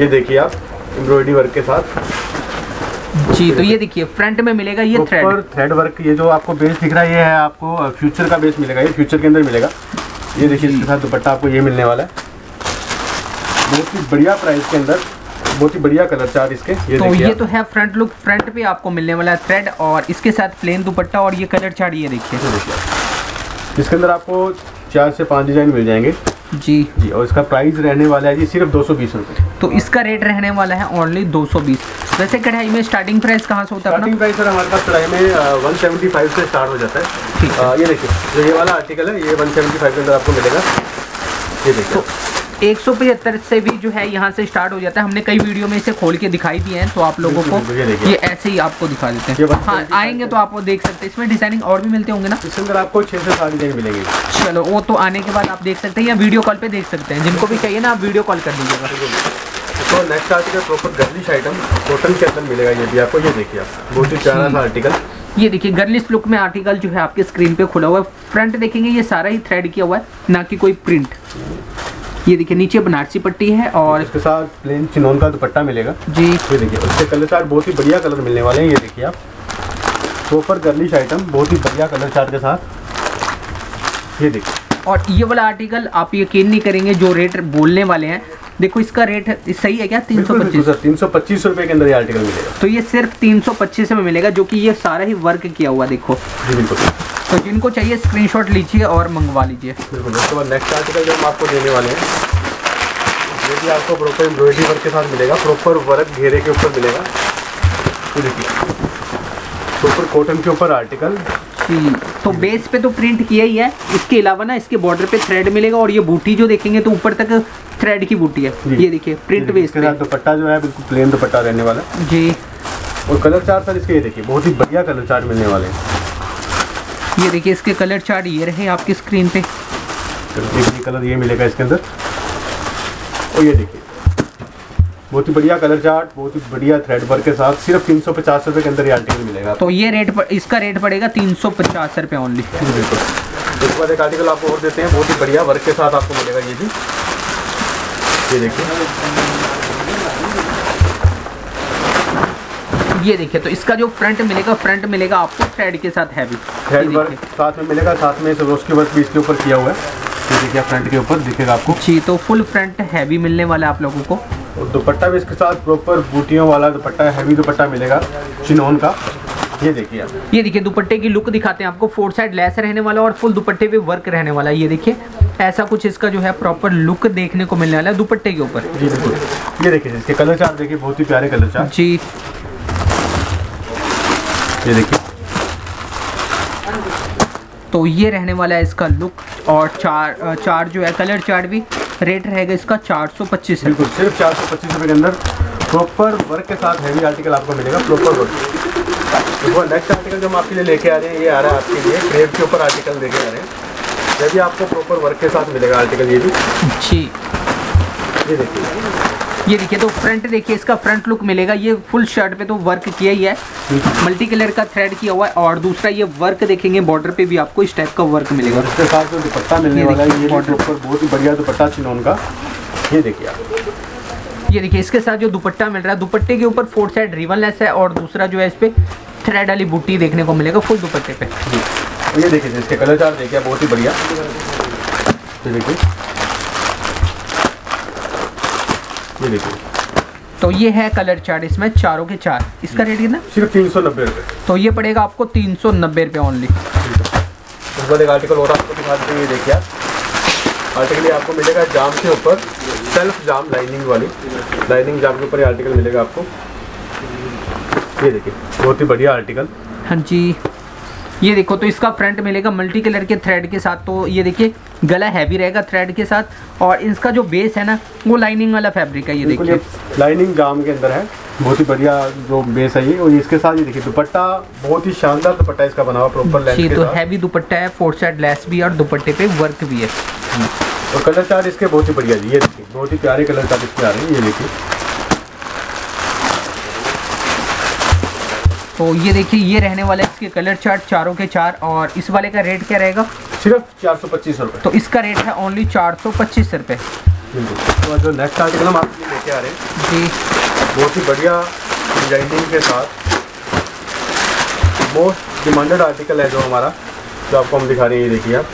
ये देखिए आप एम्ब्रॉयडरी वर्क के साथ जी। तो ये देखिए फ्रंट में मिलेगा ये थ्रेड थ्रेड वर्क, ये जो आपको बेस दिख रहा है ये है आपको फ्यूचर का बेस मिलेगा, ये फ्यूचर के अंदर मिलेगा। ये देखिए इसके साथ दुपट्टा आपको ये मिलने वाला है, बहुत ही बढ़िया प्राइस के अंदर, बहुत ही बढ़िया कलर चार्ट इसके। ये तो ये तो है फ्रंट लुक, फ्रंट पे आपको मिलने वाला है थ्रेड और इसके साथ प्लेन दुपट्टा और ये कलर चार्ट। ये देखिए इसके अंदर आपको चार से पाँच डिजाइन मिल जाएंगे जी जी। और इसका प्राइस रहने वाला है जी सिर्फ दो सौ बीस रुपये, तो इसका रेट रहने वाला है ओनली दो सौ बीस। वैसे कढ़ाई में स्टार्टिंग प्राइस कहाँ से होता है? स्टार्टिंग प्राइस सर हमारे पास कढ़ाई में एक सौ पचहत्तर से स्टार्ट हो जाता है। ठीक है, ये देखिए जो ये वाला आर्टिकल है ये एक सौ पचहत्तर के अंदर आपको मिलेगा। ये देखिए तो एक सौ पचहत्तर से भी जो है यहाँ से स्टार्ट हो जाता है, हमने कई वीडियो में इसे खोल के दिखाई दिए हैं तो आप लोगों को ये ऐसे ही आपको दिखा देते हैं। हाँ आएंगे तो आप वो देख सकते हैं, इसमें डिजाइनिंग और भी मिलते होंगे ना, इसके अंदर आपको छः से सात डिजाइन मिलेंगे। चलो वो तो आने के बाद आप देख सकते हैं या वीडियो कॉल पे देख सकते हैं, जिनको भी चाहिए ना आप वीडियो कॉल कर लीजिएगा। तो next article proper girlish item cotton के अंदर मिलेगा, ये भी आपको। ये देखिए आप बहुत ही प्यारा सा आर्टिकल, ये देखिए गर्लिश लुक में आर्टिकल जो है आपके स्क्रीन पे खुला हुआ है। फ्रंट देखेंगे ये सारा ही थ्रेड किया हुआ है, ना कि कोई प्रिंट। ये देखिए नीचे बनारसी पट्टी है और इसके साथ प्लेन चिनोन का दुपट्टा मिलेगा जी। ये देखिए उसके कलर चार्ट बहुत ही बढ़िया कलर मिलने वाले हैं। ये देखिए आप प्रॉपर गर्लिश आइटम बहुत ही बढ़िया कलर चार्ट के साथ। ये देखिए और ये वाला आर्टिकल आप यकीन नहीं करेंगे जो रेट बोलने वाले हैं, देखो इसका रेट सही है क्या? तीन सौ पच्चीस तीन सौ पच्चीस रुपये के अंदर ये आर्टिकल मिलेगा। तो ये सिर्फ तीन सौ पच्चीस में मिलेगा, जो कि ये सारा ही वर्क किया हुआ देखो। बिल्कुल, तो जिनको चाहिए स्क्रीनशॉट लीजिए और मंगवा लीजिए। बिल्कुल, उसके बाद नेक्स्ट आर्टिकल जो हम आपको देने वाले हैं ये भी आपको प्रॉपर एम्ब्रॉयडरी वर्क के साथ मिलेगा, प्रॉपर वर्क घेरे के ऊपर मिलेगा। ये देखिए प्रॉपर कॉटन के ऊपर आर्टिकल। तो बेस पे तो प्रिंट किया ही है, इसके अलावा ना इसके बॉर्डर पे थ्रेड मिलेगा और ये बूटी जो देखेंगे तो ऊपर तक थ्रेड की बूटी है। ये देखिए प्रिंट बेस पे दुपट्टा जो है बिल्कुल प्लेन दुपट्टा रहने वाला जी। और कलर चार्ट सर इसके ये देखिए बहुत ही बढ़िया कलर चार्ट मिलने वाले हैं। ये देखिए इसके कलर चार्ट ये रहे आपकी स्क्रीन पे, कलर ये मिलेगा इसके अंदर। और ये देखिए बहुत ही बढ़िया कलर चार्ट, बहुत ही बढ़िया थ्रेड वर्क के साथ, सिर्फ तीन सौ पचास रुपये के अंदर ये आर्टिकल मिलेगा। तो ये रेट पर, इसका रेट पड़ेगा तीन सौ पचास रुपये ओनली। बिल्कुल, उसके बाद एक आर्टिकल आपको और देते हैं बहुत ही बढ़िया वर्क के साथ आपको मिलेगा ये भी। ये देखिए, ये देखिए। तो इसका जो फ्रंट मिलेगा, फ्रंट मिलेगा आपको थ्रेड के साथ हैवी थ्रेड वर्क साथ में मिलेगा, साथ में उसके बाद इसके ऊपर किया हुआ है, ये देखिए फ्रंट के ऊपर दिखेगा आपको जी। तो फुल फ्रंट हैवी मिलने वाला है आप लोगों को, और दुपट्टा भी इसके साथ प्रॉपर बूटियों वाला दुपट्टा, हैवी दुपट्टा मिलेगा चिनोन का। ये देखिए आप, ये देखिए दुपट्टे की लुक दिखाते हैं आपको। फोर साइड लेस रहने वाला और फुल दुपट्टे पे वर्क रहने वाला। ये देखिए ऐसा कुछ इसका जो है प्रॉपर लुक देखने को मिलने वाला है दुपट्टे के ऊपर जी। बिल्कुल, ये देखिए इसके कलर चार्ट देखिए, बहुत ही प्यारे कलर चार्ट जी। ये देखिए, तो ये रहने वाला है इसका लुक और चार चार जो है कलर चार्ट भी। रेट रहेगा इसका चार सौ पच्चीस। बिल्कुल, सिर्फ चार सौ पच्चीस रुपये के अंदर प्रॉपर वर्क के साथ हैवी आर्टिकल आपको मिलेगा, प्रॉपर वर्क। देखो नेक्स्ट आर्टिकल जो हम आपके लिए लेके आ रहे हैं, ये आ रहा है आपके लिए क्रेप के ऊपर आर्टिकल लेके आ रहे हैं, जब भी आपको प्रॉपर वर्क के साथ मिलेगा आर्टिकल ये भी जी। ये देखिए, ये देखिए। तो फ्रंट देखिए, इसका फ्रंट लुक मिलेगा। ये फुल शर्ट पे तो वर्क किया ही है, मल्टी कलर का थ्रेड किया हुआ है, और दूसरा ये वर्क देखेंगे बॉर्डर पे भी आपको इस टाइप का वर्क मिलेगा। इसके साथ जो दुपट्टा मिलने वाला है, ये बॉर्डर ऊपर बहुत ही बढ़िया दुपट्टा चिनोन का। ये देखिए आप, ये देखिए इसके साथ जो दुपट्टा मिल रहा है, दुपट्टे के ऊपर फोर साइड रिबन लेस है, और दूसरा जो है इस पे थ्रेड वाली बूटी देखने को मिलेगा फुल दुपट्टे पे जी। ये देखिए इसके कलर चार्ट देखिए, बहुत ही बढ़िया। ये देखिए, ये देखिए। तो ये है कलर चार्ट, इसमें चारों के चार। इसका रेट कितना? सिर्फ तीन सौ नब्बे रुपये। तो ये पड़ेगा आपको तीन सौ नब्बे रुपये ओनली। आर्टिकल और आपको दिखा देते हैं। ये देखिए आर्टिकल, आपको मिलेगा जाम के ऊपर, सेल्फ जाम लाइनिंग वाली, लाइनिंग जाम के ऊपर ये आर्टिकल मिलेगा आपको। ये देखिए बहुत ही बढ़िया आर्टिकल, हाँ जी। ये देखो, तो इसका फ्रंट मिलेगा मल्टी कलर के थ्रेड के साथ। तो ये देखिए गला हैवी रहेगा थ्रेड के साथ, और इसका जो बेस है ना वो लाइनिंग वाला फैब्रिक है। ये देखिए लाइनिंग जाम के अंदर है, बहुत ही बढ़िया जो बेस है ये। और इसके साथ ये देखिए दुपट्टा, बहुत ही शानदार दुपट्टा इसका बना हुआ प्रॉपर लेस के साथ, हैवी दुपट्टा है, फोर साइड लेस भी है और दुपट्टे पे वर्क भी है। और कलर चार्ट इसके बहुत ही बढ़िया जी। ये देखिए बहुत ही प्यारे कलर चार्ट इसके आ रहे हैं। ये देखिए, तो ये देखिए ये रहने वाला है इसके कलर चार्ट चारों के चार। और इस वाले का रेट क्या रहेगा? सिर्फ चार सौ पच्चीस रुपये। तो इसका रेट है ओनली चार सौ पच्चीस रुपये। तो जो नेक्स्ट आर्टिकल हम आपके लिए लेके आ रहे हैं जी, बहुत ही बढ़िया डिजाइनिंग के साथ मोस्ट डिमांडेड आर्टिकल है जो हमारा, जो आपको हम दिखा रहे हैं। ये देखिए आप,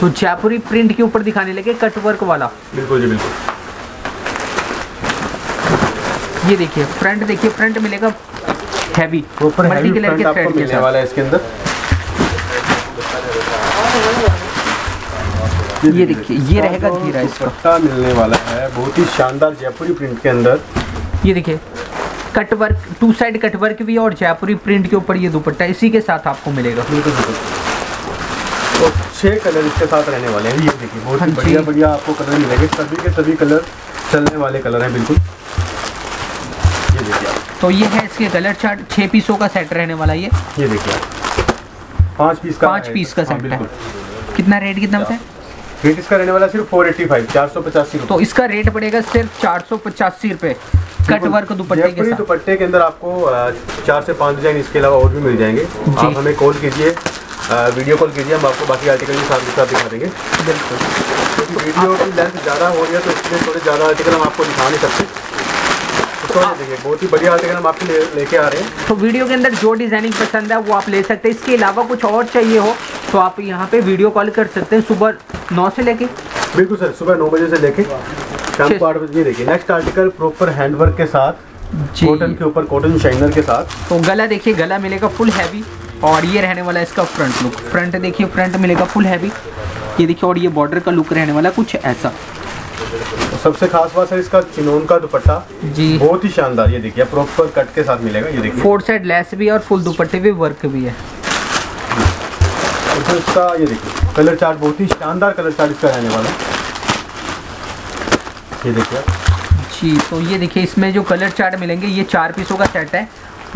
तो जयपुरी प्रिंट के ऊपर दिखाने लगे कट वर्क वाला। बिल्कुल जी बिल्कुल। ये देखिए फ्रंट, देखिए फ्रंट मिलेगा हैवी, मल्टी कलर के थ्रेड मिलने वाला है इसके अंदर। ये देखिए ये रहेगा घेरा, इसका मिलने वाला है बहुत ही शानदार जयपुरी प्रिंट के अंदर। ये देखिए cut work, two side cut work भी और जयपुरी प्रिंट के ऊपर ये दुपट्टा इसी के साथ आपको मिलेगा। बिल्कुल बिल्कुल, तो छः कलर इसके साथ रहने वाले हैं। ये देखिए बहुत ही बढ़िया बढ़िया आपको कलर मिलेंगे, सभी के सभी कलर चलने वाले कलर हैं। बिल्कुल, ये देखिए आप। तो ये है इसके कलर चार्ट, छः पीसों का सेट रहने वाला ये। ये देखिए आप, पाँच पीस का पाँच पीस का सेट है। कितना रेट, कितना बताए? रेट इसका रहने वाला सिर्फ फोर एटी फाइव, चार सौ पचासी। तो इसका रेट पड़ेगा सिर्फ चार सौ पचासी रुपये। कट वर्क दुपट्टे के साथ, दुपट्टे के अंदर आपको चार से पाँच डिजाइन इसके अलावा और भी मिल जाएंगे। आप हमें कॉल कीजिए, आ, वीडियो कॉल कीजिए, हम आपको बाकी आर्टिकल के साथ के साथ दिखा देंगे। बिल्कुल, क्योंकि वीडियो की लेंथ ज़्यादा हो रही है तो इसलिए थोड़े ज़्यादा आर्टिकल हम आपको दिखा नहीं सकते। तो देखिए बहुत ही बढ़िया आर्टिकल हम आपके लिए लेके आ रहे हैं। तो वीडियो के अंदर जो डिज़ाइनिंग पसंद है वो आप ले सकते हैं। इसके अलावा कुछ और चाहिए हो तो आप यहाँ पर वीडियो कॉल कर सकते हैं, सुबह नौ से लेके। बिल्कुल सर, सुबह नौ बजे से लेके शाम को आठ बजे। देखिए नेक्स्ट आर्टिकल प्रॉपर हैंडवर्क के साथ, कॉटन के ऊपर, कॉटन शाइनर के साथ। तो गला देखिए, गला मिलेगा फुल हैवी, और ये रहने वाला है इसका फ्रंट लुक। फ्रंट देखिए, फ्रंट मिलेगा फुल हैवी। ये देखिए, और ये बॉर्डर का लुक रहने वाला कुछ ऐसा। सबसे खास बात है इसका चिनोन का दुपट्टा जी, बहुत ही शानदार। ये देखिए प्रॉपर कट के साथ मिलेगा। ये देखिए फोर साइड लेस भी और फुल दुपट्टे पे वर्क भी है। और तो इसका ये देखिए कलर चार्ट, बहुत ही शानदार कलर चार्ट इसका रहने वाला है। ये देखिए जी, तो ये देखिए इसमें जो कलर चार्ट मिलेंगे, ये चार पीसों का सेट है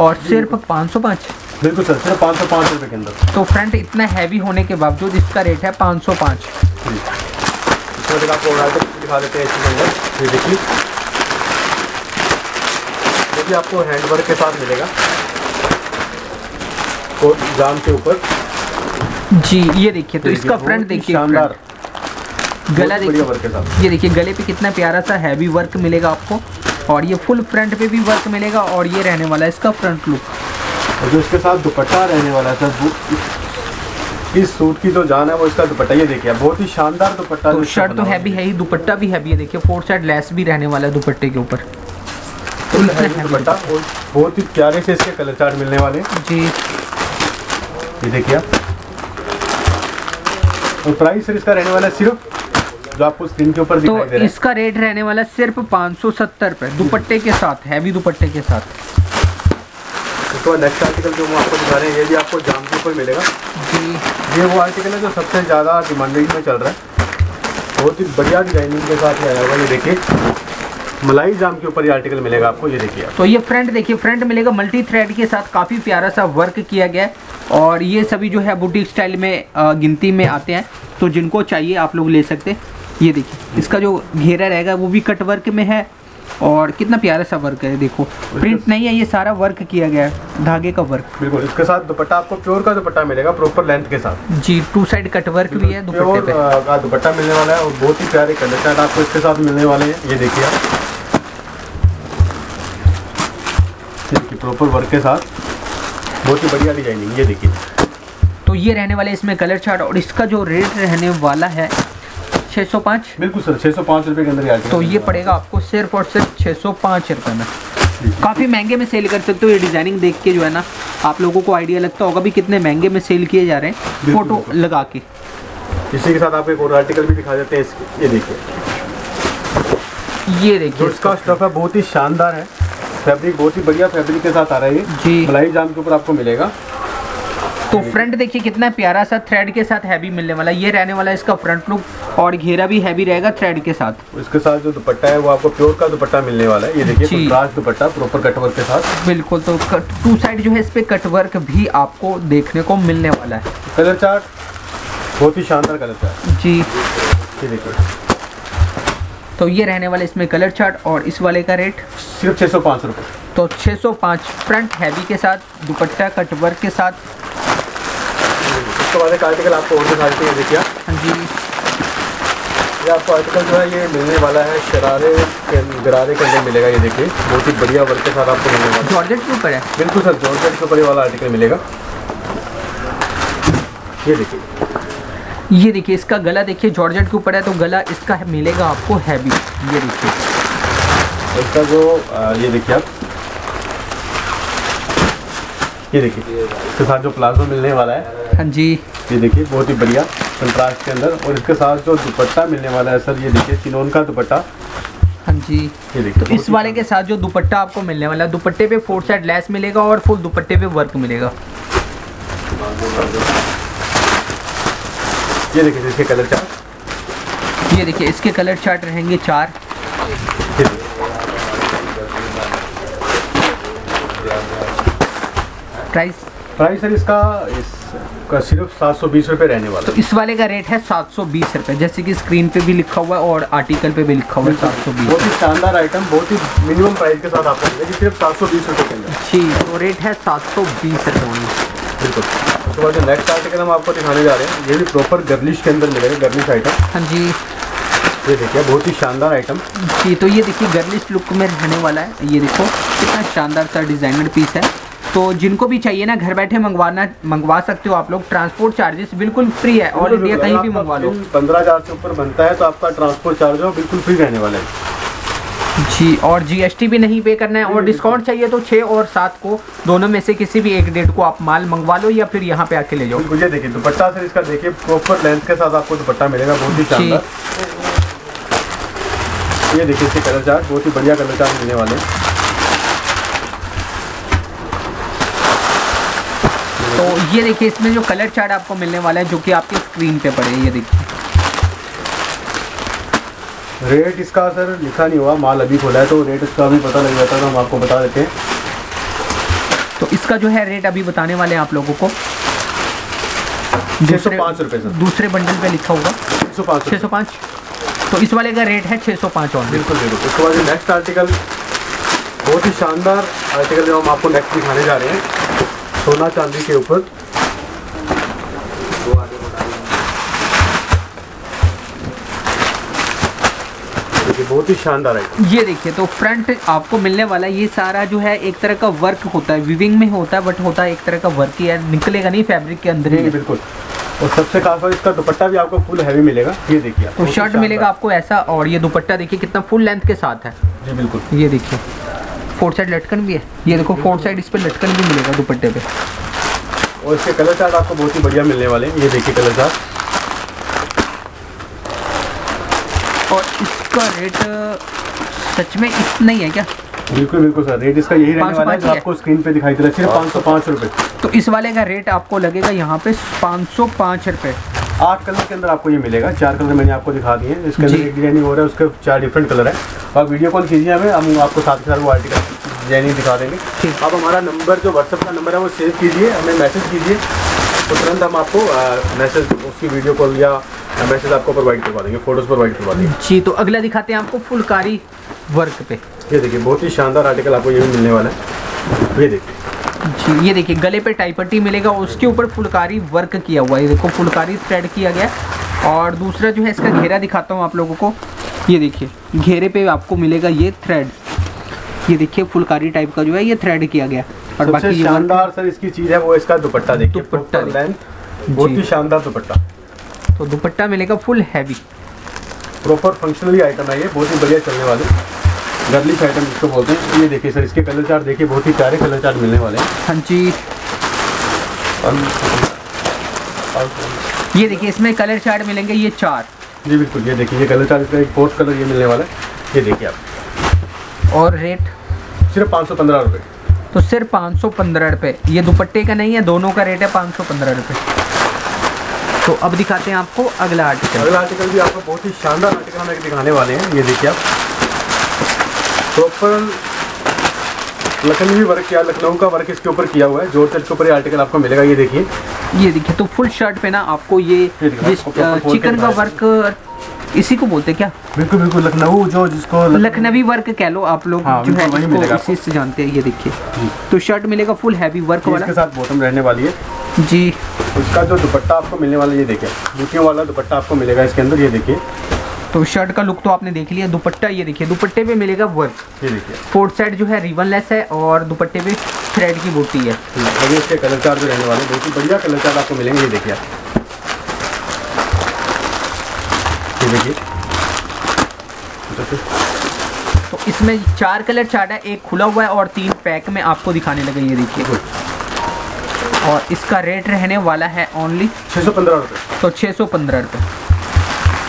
और सिर्फ पाँच सौ पाँच। बिल्कुल सर, सिर्फ पाँच सौ पाँच रुपये के अंदर। तो फ्रंट इतना हैवी होने के बावजूद इसका रेट है पाँच सौ पाँच। आपको दिखा देते हैं इसके अंदर। ये देखिए, देखिए आपको हैंडवर्क के साथ मिलेगा और जाम के ऊपर जी। ये देखिए, तो इसका फ्रंट देखिए शानदार। गला देखिए, ये देखिए गले पे कितना प्यारा सा हैवी वर्क मिलेगा आपको, और ये फुल फ्रंट पे भी वर्क मिलेगा, और ये रहने वाला है इसका फ्रंट लुक। और जो इसके साथ दुपट्टा रहने वाला है सर, इस सूट की जो जान है वो इसका दुपट्टा, ये देखिए बहुत ही शानदार दुपट्टा। तो शर्ट तो हैवी है ही, दुपट्टा भी हैवी है, देखिए फोर साइड लेस भी रहने वाला है दुपट्टे के ऊपर। दुपट्टा बहुत ही प्यारे से इसके कलर चार्ट मिलने वाले जी, ये देखिए आप। और प्राइस सर इसका रहने वाला सिर्फ जो आपको स्क्रीन के ऊपर दिखाई दे रहा है, तो इसका रेट रहने वाला सिर्फ पाँच सौ सत्तर रुपये दुपट्टे के साथ, हैवी दुपट्टे के साथ। तो नेक्स्ट आर्टिकल जो हम आपको दिखा रहे हैं ये भी आपको जाम के ऊपर मिलेगा जी। ये वो आर्टिकल है जो सबसे ज़्यादा डिमांडिंग में चल रहा है, बहुत ही बढ़िया डिजाइनिंग के साथ आया हुआ, ये देखिए मलाई जाम के ऊपर ये आर्टिकल मिलेगा आपको, ये देखिए। तो ये फ्रंट देखिए, फ्रंट मिलेगा मल्टी थ्रेड के साथ, काफ़ी प्यारा सा वर्क किया गया है, और ये सभी जो है बुटीक स्टाइल में गिनती में आते हैं, तो जिनको चाहिए आप लोग ले सकते। ये देखिए इसका जो घेरा रहेगा वो भी कट वर्क में है, और कितना प्यारा सा वर्क है, देखो प्रिंट नहीं है, ये सारा वर्क किया गया है, धागे का वर्क बिल्कुल। इसके साथ दुपट्टा आपको प्योर का दुपट्टा मिलेगा प्रॉपर लेंथ के साथ जी, टू साइड कट वर्क भी है दुपट्टे पे, दुपट्टा मिलने वाला है, और बहुत ही प्यारे कलर चार्ट आपको इसके साथ मिलने वाले हैं। ये देखिए आप प्रॉपर वर्क के साथ, बहुत ही बढ़िया डिजाइनिंग, ये देखिए। तो ये रहने वाले इसमें कलर चार्ट, और इसका जो रेट रहने वाला है छः सौ पाँच, बिल्कुल सर छः सौ पाँच रुपए के अंदर। तो ये पड़ेगा आपको सिर्फ और सिर्फ छः सौ पाँच रुपए में, काफ़ी महंगे में सेल कर सकते हो। ये डिजाइनिंग देख के जो है ना आप लोगों को आइडिया लगता होगा भी कितने महंगे में सेल किए जा रहे हैं, फोटो लगा के। इसी के साथ आप एक और आर्टिकल भी दिखा देते हैं, ये देखिए, ये देखिए इसका स्टफ है बहुत ही शानदार है, फैब्रिक बहुत ही बढ़िया फैब्रिक के साथ आ रहा है जी, मलाई जाम के ऊपर आपको मिलेगा। तो फ्रंट देखिए कितना प्यारा सा थ्रेड के साथ हैवी मिलने वाला, ये रहने वाला है इसका फ्रंट लुक, और घेरा भी हैवी रहेगा थ्रेड के साथ। इसके साथ जो दुपट्टा है वो आपको प्योर का दुपट्टा मिलने वाला है, ये देखिए कंट्रास्ट दुपट्टा प्रॉपर कटवर्क के साथ बिल्कुल। तो टू साइड जो है इस पे कटवर्क भी आपको देखने को मिलने वाला है, कलर चार्ट बहुत ही शानदार कलर चार्ट जी, देखिए। तो ये रहने वाले इसमें कलर चार्ट, और इस वाले का रेट सिर्फ छः सौ पाँच रुपये। तो छः सौ पाँच फ्रंट हैवी के साथ, दुपट्टा कटवर्क के साथ। इसके बाद एक आर्टिकल आपको और दिखा देते हैं, देखिए हाँ जी, ये आपको आर्टिकल जो है ये मिलने वाला है शरारे गरारे के अंदर मिलेगा, ये देखिए बहुत ही बढ़िया वर्क के साथ आपको मिलेगा, जॉर्जेट के ऊपर है बिल्कुल सर, जॉर्जेट के ऊपर ये वाला आर्टिकल मिलेगा। ये देखिए, ये देखिए इसका गला देखिए जॉर्जेट के ऊपर है, तो गला इसका मिलेगा आपको हैवी, ये देखिए इसका जो आ, ये देखिए आप, ये देखिए इसके साथ जो प्लाजो मिलने वाला है हाँ जी, ये देखिए बहुत ही बढ़िया कंट्रास्ट के अंदर, और इसके साथ जो दुपट्टा मिलने वाला है सर, ये देखिए चिनोन का दुपट्टा हाँ जी, ये देखिए। तो इस वाले के साथ जो दुपट्टा आपको मिलने वाला है, दुपट्टे पे फोर साइड लेस मिलेगा, और फुल दुपट्टे पे वर्क मिलेगा। ये देखिए इसके कलर चार्ट, ये देखिए इसके कलर चार्ट रहेंगे चार। प्राइस प्राइस सर इसका इसका सिर्फ सात सौ बीस रुपये रहने वाला। तो इस वाले का रेट है सात सौ बीस रुपये, जैसे कि स्क्रीन पे भी लिखा हुआ है और आर्टिकल पे भी लिखा हुआ है सात सौ बीस। बहुत ही शानदार आइटम, बहुत ही मिनिमम प्राइस के साथ आपको मिलेगी सिर्फ सात सौ बीस रुपये के अंदर जी। तो रेट है सात सौ बीस रुपये बिल्कुल। उसके बाद जो नेक्स्ट आर्टिकल हम आपको दिखाने जा रहे हैं, ये भी प्रॉपर गर्लिश के अंदर मिलेगा, गर्लिश आइटम हाँ जी, ये देखिए बहुत ही शानदार आइटम जी। तो ये देखिए गर्लिश लुक में रहने वाला है, ये देखो कितना शानदार सा डिजाइनर पीस है। तो जिनको भी चाहिए ना घर बैठे मंगवाना मंगवा सकते हो आप लोग, ट्रांसपोर्ट चार्जेस बिल्कुल फ्री है, ऑल इंडिया कहीं भी मंगवा लो। पंद्रह हज़ार से ऊपर बनता है तो आपका ट्रांसपोर्ट चार्ज बिल्कुल फ्री रहने वाला है जी, और जीएसटी भी नहीं पे करना है, और डिस्काउंट चाहिए तो छः और सात को दोनों में से किसी भी एक डेट को आप माल मंगवा लो, या फिर यहाँ पे आके ले जाओ। ये देखिए दुपट्टा सर इसका देखिए प्रॉपर लेंथ के साथ आपको दुपट्टा मिलेगा, बहुत ही शानदार। ये देखिए इसके कलर चार्ट, बहुत ही बढ़िया कलर चार्ट मिलने वाले। तो ये देखिए इसमें जो कलर चार्ट आपको मिलने वाला है जो कि आपकी स्क्रीन पे पड़े, ये देखिए रेट इसका सर लिखा नहीं हुआ, माल अभी खोला है तो रेट इसका अभी पता नहीं जाता, तो हम आपको बता देते हैं। तो इसका जो है रेट अभी बताने वाले हैं आप लोगों को, छः सौ पाँच रुपये सर, दूसरे बंडल पे लिखा होगा छः सौ पाँच छः सौ पाँच। तो इस वाले का रेट है छः सौ पाँच और बिल्कुल बिल्कुल। उसके बाद नेक्स्ट आर्टिकल बहुत ही शानदार आर्टिकल जो हम आपको नेक्स्ट दिखाने जा रहे हैं, सोना चांदी के ऊपर। देखिए बहुत ही शानदार है। ये देखिए तो फ्रंट आपको मिलने वाला ये सारा जो है एक तरह का वर्क होता है, विविंग में होता है बट होता है एक तरह का वर्क ही, निकलेगा नहीं फैब्रिक के अंदर ही बिल्कुल। और सबसे खास बात इसका दुपट्टा भी आपको फुल हैवी मिलेगा, ये देखिए तो शर्ट मिलेगा आपको ऐसा और ये दुपट्टा देखिए कितना फुल लेंथ के साथ है। जी बिल्कुल, ये देखिए फोर्थ साइड लटकन भी है, ये देखो फोर्थ साइड इस पर लटकन भी मिलेगा दुपट्टे पे। और इसके कलर चार्ट आपको बहुत ही बढ़िया मिलने वाले हैं, ये देखिए कलर चार्ट। और इसका रेट सच में इतना ही है क्या? बिल्कुल बिल्कुल सर, रेट इसका यही रहने वाला है जो आपको स्क्रीन पे दिखाई दे रहा है, सिर्फ पाँच सौ पाँच रुपये। तो इस वाले का रेट आपको लगेगा यहाँ पे पाँच सौ पाँच रुपये। आठ कलर के अंदर आपको ये मिलेगा, चार कलर मैंने आपको दिखा दिए हैं, इसके अंदर एक डिजाइनिंग हो रहा है, उसके चार डिफरेंट कलर है। आप वीडियो कॉल कीजिए हमें, हम आपको साथ ही साथ वो आर्टिकल डिजाइनिंग दिखा देंगे। आप हमारा नंबर जो व्हाट्सअप का नंबर है वो सेव कीजिए, हमें मैसेज कीजिए तो तुरंत हम आपको मैसेज उसकी वीडियो कॉल या मैसेज आपको प्रोवाइड करवा देंगे, फोटोज प्रोवाइड करवा देंगे। जी तो अगला दिखाते हैं आपको फुलकारी वर्क पे, ये देखिए बहुत ही शानदार आर्टिकल आपको ये भी मिलने वाला है। ये देखिए जी, ये देखिए गले पे टाई पट्टी मिलेगा और उसके ऊपर फुलकारी वर्क किया हुआ है, देखो फुलकारी थ्रेड किया गया। और दूसरा जो है इसका घेरा दिखाता हूँ आप लोगों को, ये देखिए घेरे पे आपको मिलेगा ये थ्रेड, ये देखिए फुलकारी टाइप का जो है ये थ्रेड किया गया। और बाकी शानदार सर इसकी चीज़ है वो इसका दुपट्टा, देखिए दुपट्टा लेंथ बहुत ही शानदार दुपट्टा, तो दुपट्टा मिलेगा full heavy proper functionally item है, ये बहुत ही बढ़िया चलने वाली गर्लिश आइटम जिसको बोलते हैं। ये देखिए सर इसके कलर चार्ट देखिए, बहुत ही प्यारे कलर चार्ट मिलने वाले हैं। हाँ जी, ये देखिए इसमें कलर चार्ट मिलेंगे ये चार। जी बिल्कुल, ये देखिए ये कलर चार्ट का एक फोर्थ कलर ये मिलने वाला है, ये देखिए आप। और रेट सिर्फ पाँच सौ पंद्रह रुपये, तो सिर्फ पाँच सौ पंद्रह रुपये, ये दुपट्टे का नहीं है, दोनों का रेट है पाँच सौ पंद्रह रुपये। तो अब दिखाते हैं आपको अगला आर्टिकल। अगला आर्टिकल भी आपको बहुत ही शानदार आर्टिकल हम एक दिखाने वाले हैं, ये देखिए आप प्रॉपर लखनवी वर्क किया, लखनऊ का वर्क इसके ऊपर किया हुआ है, जोर तक के ऊपर ये आर्टिकल आपको मिलेगा। ये देखिए ये देखिए तो फुल शर्ट पे ना आपको ये, ये, ये चिकन का वर्क इसी को बोलते क्या? बिल्कुल बिल्कुल लखनऊ जो जिसको लखनवी वर्क कह लो आप लोग जो है इसको इसी से जानते हैं। ये देखिए तो शर्ट मिलेगा फुल हैवी वर्क वाला, इसके साथ बॉटम रहने वाली है जी। उसका जो दुपट्टा आपको मिलने वाला है ये देखिए बूटियों वाला दुपट्टा आपको मिलेगा इसके अंदर, ये देखिए। तो शर्ट का लुक तो आपने देख लिया, दुपट्टा ये देखिए, दुपट्टे पे मिलेगा वर्क, ये देखिए फोर्थ साइड जो है रिबन लेस है और दुपट्टे पे थ्रेड की बूटी है। अभी इसके कलर चार्ट जो रहने वाले बहुत ही बढ़िया कलर चार्ट आपको मिलेंगे, ये देखिए आप ये देखिए। तो इसमें चार कलर चार्ट है, एक खुला हुआ है और तीन पैक में आपको दिखाने लगे, ये देखिए। और इसका रेट रहने वाला है ओनली छः सौ पंद्रह रुपये, तो छः सौ पंद्रह रुपये।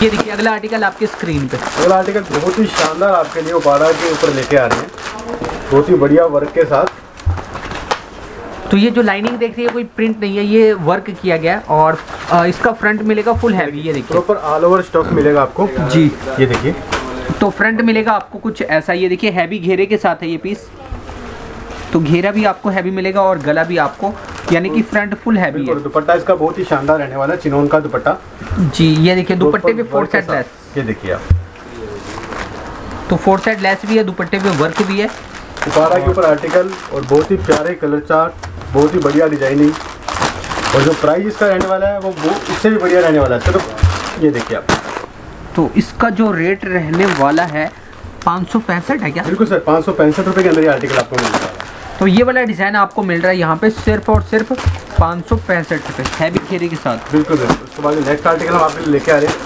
ये देखिए अगला आर्टिकल आपके स्क्रीन पे। अगला आर्टिकल बहुत ही शानदार आपके लिए बाड़ा के ऊपर लेके आ रहे हैं, बहुत ही बढ़िया वर्क के साथ। तो ये जो लाइनिंग देख रही है कोई प्रिंट नहीं है, ये वर्क किया गया है और इसका फ्रंट मिलेगा फुल हैवी, ये देखिए प्रॉपर ऑल ओवर स्टॉक मिलेगा आपको जी। ये देखिए तो फ्रंट मिलेगा आपको कुछ ऐसा, ये देखिए हैवी घेरे के साथ है ये पीस, तो घेरा भी आपको हैवी मिलेगा और गला भी आपको, यानी कि फ्रंट फुल हैवी है। दुपट्टा इसका बहुत ही शानदार रहने वाला है, चिनोन का दुपट्टा जी। ये देखिए दुपट्टे पे फोर साइड लेस, ये देखिए आप, तो फोर साइड लेस भी है, दुपट्टे पे वर्क भी है, दुपारा के ऊपर आर्टिकल और बहुत ही प्यारे कलर चार्ट, बहुत ही बढ़िया डिजाइनिंग। और जो प्राइस इसका रहने वाला है वो इससे भी बढ़िया रहने वाला है। चलो तो ये देखिए आप, तो इसका जो रेट रहने वाला है पाँच सौ पैंसठ है क्या? बिल्कुल सर, पाँच सौ पैंसठ रुपये के अंदर ये आर्टिकल आपको मिल रहा है। तो ये वाला डिज़ाइन आपको मिल रहा है यहाँ पे सिर्फ और सिर्फ पाँच सौ पैंसठ रुपये हैवी घेरे के साथ। बिल्कुल बिल्कुल, उसके बाद नेक्स्ट आर्टिकल हम आपके लिए लेके आ रहे हैं,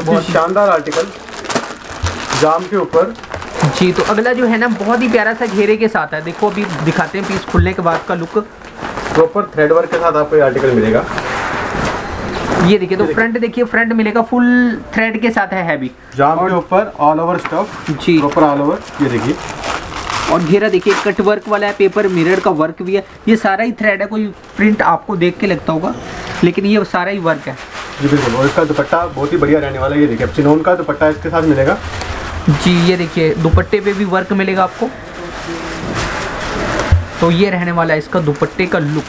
बहुत ही शानदार आर्टिकल जाम के ऊपर जी। तो अगला जो है ना बहुत ही प्यारा सा घेरे के साथ है, देखो अभी दिखाते हैं पीस खुलने के बाद का लुक, प्रॉपर थ्रेड वर्क के साथ आपको ये आर्टिकल मिलेगा। ये देखिए तो फ्रंट देखिए, फ्रंट मिलेगा फुल थ्रेड के साथ है हैवी जाम के ऊपर, ऑल ओवर स्टफ जी, प्रॉपर ऑल ओवर। ये देखिए और घेरा देखिए कट वर्क वाला है, पेपर मिरर का वर्क भी है, ये सारा ही थ्रेड है, कोई प्रिंट आपको देख के लगता होगा लेकिन ये सारा ही वर्क है जी बिल्कुल। और इसका दुपट्टा बहुत ही बढ़िया रहने वाला है, ये देखिए चिनोन का दुपट्टा इसके साथ मिलेगा जी। ये देखिए दुपट्टे पे भी वर्क मिलेगा आपको, तो ये रहने वाला है इसका दुपट्टे का लुक।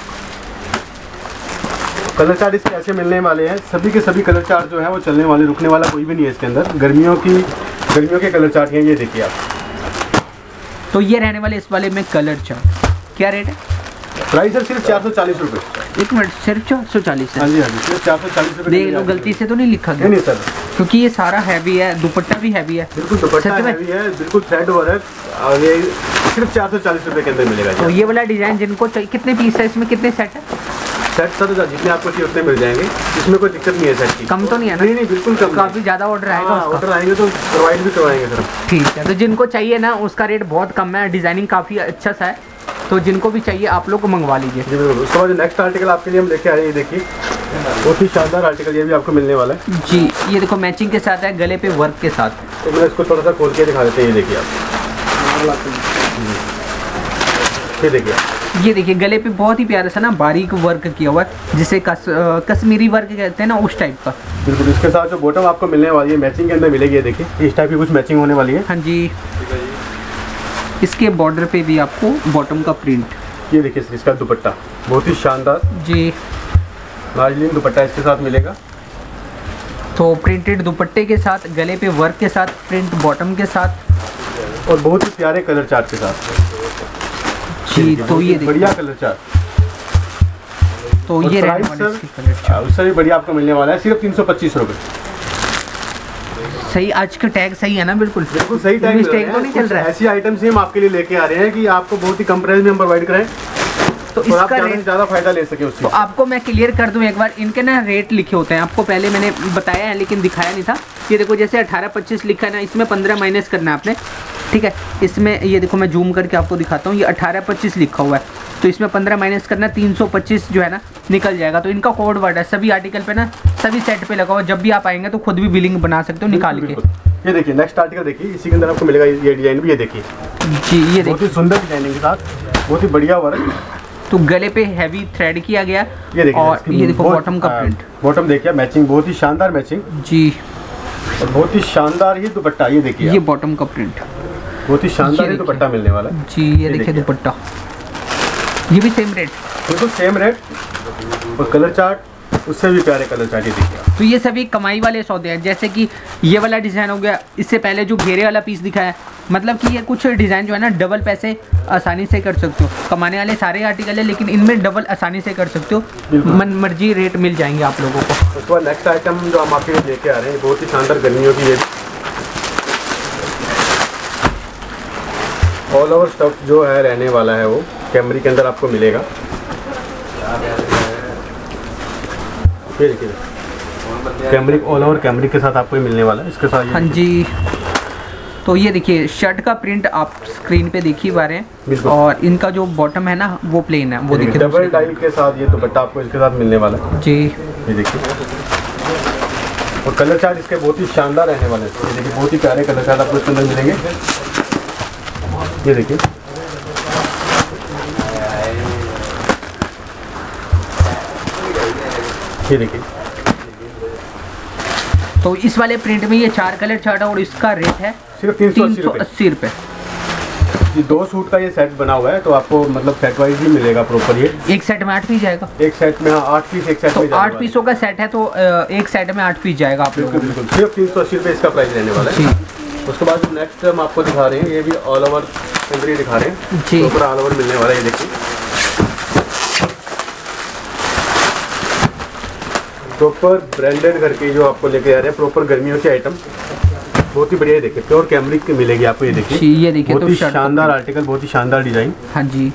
कलर चार्ट इसके ऐसे मिलने वाले हैं, सभी के सभी कलर चार्ट जो है वो चलने वाले, रुकने वाला कोई भी नहीं है इसके अंदर। गर्मियों की गर्मियों के कलर चार्ट हैं, ये देखिए आप। तो ये रहने वाले इस वाले में कलर चार्ट, क्या रेट है? प्राइस सर सिर्फ चार सौ चालीस रुपये। एक मिनट, सिर्फ चार सौ चालीस? हाँ जी हाँ जी, सिर्फ चार सौ चालीस रुपये। गलती से तो नहीं लिखा गया? नहीं सर, क्योंकि ये सारा हैवी है, दुपट्टा भी हैवी है, बिल्कुल दुपट्टा हैवी है, बिल्कुल थ्रेड वर्क, और ये सिर्फ चार सौ चालीस रुपए के अंदर मिलेगा। तो ये वाला डिजाइन जिनको चाहिए, कितने पीस है इसमें, कितने सेट है? सेट सर जितने आपको चाहिए उतने मिल जाएंगे, इसमें कोई दिक्कत नहीं है। सेट की कम तो नहीं है? नहीं नहीं, बिल्कुल कम, काफी ज्यादा ऑर्डर आएगा, ऑर्डर आएंगे तो प्रोवाइड भी करवाएंगे सर। ठीक है, तो जिनको चाहिए ना उसका रेट बहुत कम है, डिजाइनिंग काफी अच्छा सा है, तो जिनको भी चाहिए आप लोग मंगवा लीजिए। जी बिल्कुल। उसके बाद नेक्स्ट आर्टिकल आपके लिए हम लेके आ रहे हैं, देखिए बहुत ही शानदार आर्टिकल, ये भी आपको मिलने वाला है जी। ये देखो मैचिंग के साथ है, गले पे वर्क के साथ। तो मैं इसको थोड़ा सा खोल के दिखा देते हैं, ये देखिए आप, ये देखिए, ये देखिए गले पे बहुत ही प्यारा सा ना बारीक वर्क किया हुआ है, जिसे कस, आ, कश्मीरी वर्क कहते हैं ना, उस टाइप का। बिल्कुल। इसके साथ जो बॉटम आपको मिलने वाली है मैचिंग के अंदर मिलेगी, ये देखिए इस टाइप की कुछ मैचिंग होने वाली है। हाँ जी, इसके बॉर्डर पे भी आपको बॉटम का प्रिंट। ये देखिए इसका दुपट्टा बहुत ही शानदार जी, नाजलीन दुपट्टा इसके साथ मिलेगा। तो प्रिंटेड दुपट्टे के साथ, गले पे वर्क के साथ, प्रिंट बॉटम के साथ, और बहुत ही प्यारे कलर चार्ट के साथ जी। तो ये बढ़िया कलर चार्ट, तो ये उससे भी बढ़िया आपको मिलने वाला है, सिर्फ तीन सौ पच्चीस रुपये। सही, आज का टैग सही है ना? बिल्कुल बिल्कुल सही टैग तो नहीं चल रहा है। ऐसी आइटम्स ही हम आपके लिए लेके आ रहे हैं कि आपको बहुत ही कम प्राइस में हम प्रोवाइड कराएं, तो इसका आप ज़्यादा फायदा ले सके उससे। तो आपको मैं क्लियर कर दूं एक बार, इनके ना रेट लिखे होते हैं, आपको पहले मैंने बताया है लेकिन दिखाया नहीं था। ये देखो जैसे अठारह पच्चीस लिखा है ना, इसमें पंद्रह माइनस करना है आपने, ठीक है। इसमें ये देखो मैं जूम करके आपको दिखाता हूँ, ये अठारह पच्चीस लिखा हुआ है, तो इसमें पंद्रह माइनस करना, तीन सौ पच्चीस जो है ना निकल जाएगा। तो इनका कोड वर्ड है सभी आर्टिकल पे ना, सभी सेट पे लगा हुआ, जब भी आप आएंगे तो खुद भी बिलिंग बना सकते हो निकाल के। ये देखिए नेक्स्ट आर्टिकल, देखिए इसी के अंदर आपको मिलेगा ये डिजाइन भी, ये देखिए जी, ये बहुत ही सुंदर डिजाइनिंग के साथ, बहुत ही बढ़िया वर्क। तो गले पे हैवी थ्रेड किया गया, ये देखिए, और ये देखो बॉटम का प्रिंट, बॉटम देखिए मैचिंग, बहुत ही शानदार मैचिंग जी, और बहुत ही शानदार ये दुपट्टा, ये देखिए ये बॉटम का प्रिंट, बहुत ही शानदार दुपट्टा मिलने वाला है जी। ये देखिए दुपट्टा, ये भी सेम रेट, बिल्कुल सेम रेट, और कलर चार्ट उससे भी प्यारे कलर चार्ट ही दिखे। तो ये सभी कमाई वाले सौदे हैं, जैसे कि ये वाला डिज़ाइन हो गया, इससे पहले जो घेरे वाला पीस दिखाया, मतलब कि ये कुछ डिज़ाइन जो है ना डबल पैसे आसानी से कर सकते हो। कमाने वाले सारे आर्टिकल है लेकिन इनमें डबल आसानी से कर सकते हो, मन मर्जी रेट मिल जाएंगे आप लोगों को। उसके बाद नेक्स्ट आइटम जो हम आपके लिए लेके आ रहे हैं, बहुत ही शानदार गर्मियों की ये ऑल ओवर स्टफ जो है रहने वाला है, वो कैमरे के अंदर आपको मिलेगा। कैमरिक ऑल ओवर कैमरिक के साथ आपको ये मिलने वाला है, इसके साथ। हाँ जी, तो ये देखिए शर्ट का प्रिंट आप स्क्रीन पे देख ही पा रहे हैं, और इनका जो बॉटम है ना वो प्लेन है, वो देखिए डबल डायल के साथ ये दुपट्टा आपको इसके साथ मिलने वाला है जी। ये देखिए, और कलर चार्ट इसके बहुत ही शानदार रहने वाले हैं, देखिए बहुत ही प्यारे कलर चार्ट आपको इसके अंदर मिलेंगे। ये देखिए देखिए, तो इस वाले प्रिंट में ये चार कलर चार्ट, और इसका रेट है सिर्फ तीन सौ अस्सी रुपए। ये दो सूट का ये सेट बना हुआ है, तो आपको मतलब सेट वाइज भी मिलेगा प्रॉपर। ये एक सेट में आठ पीस जाएगा, एक सेट में आठ पीस, एक सेट में आठ पीसों का सेट है, तो एक सेट में आठ पीस जाएगा आप लोगों को, सिर्फ तीन सौ अस्सी रुपये इसका प्राइस रहने वाला है। उसके बाद नेक्स्ट हम आपको दिखा रहे हैं, ये भी ऑल ओवर कैमरी दिखा रहे हैं जी, ऊपर ऑल ओवर मिलने वाला है। ये देखिए प्रॉपर ब्रांडेड घर के जो आपको लेके आ रहे हैं, प्रॉपर गर्मियों के आइटम, बहुत ही बढ़िया। देखिए प्योर कैमरिक की मिलेगी आपको, ये देखिए ये देखिए बहुत ही शानदार आर्टिकल, बहुत ही शानदार डिजाइन। हाँ जी,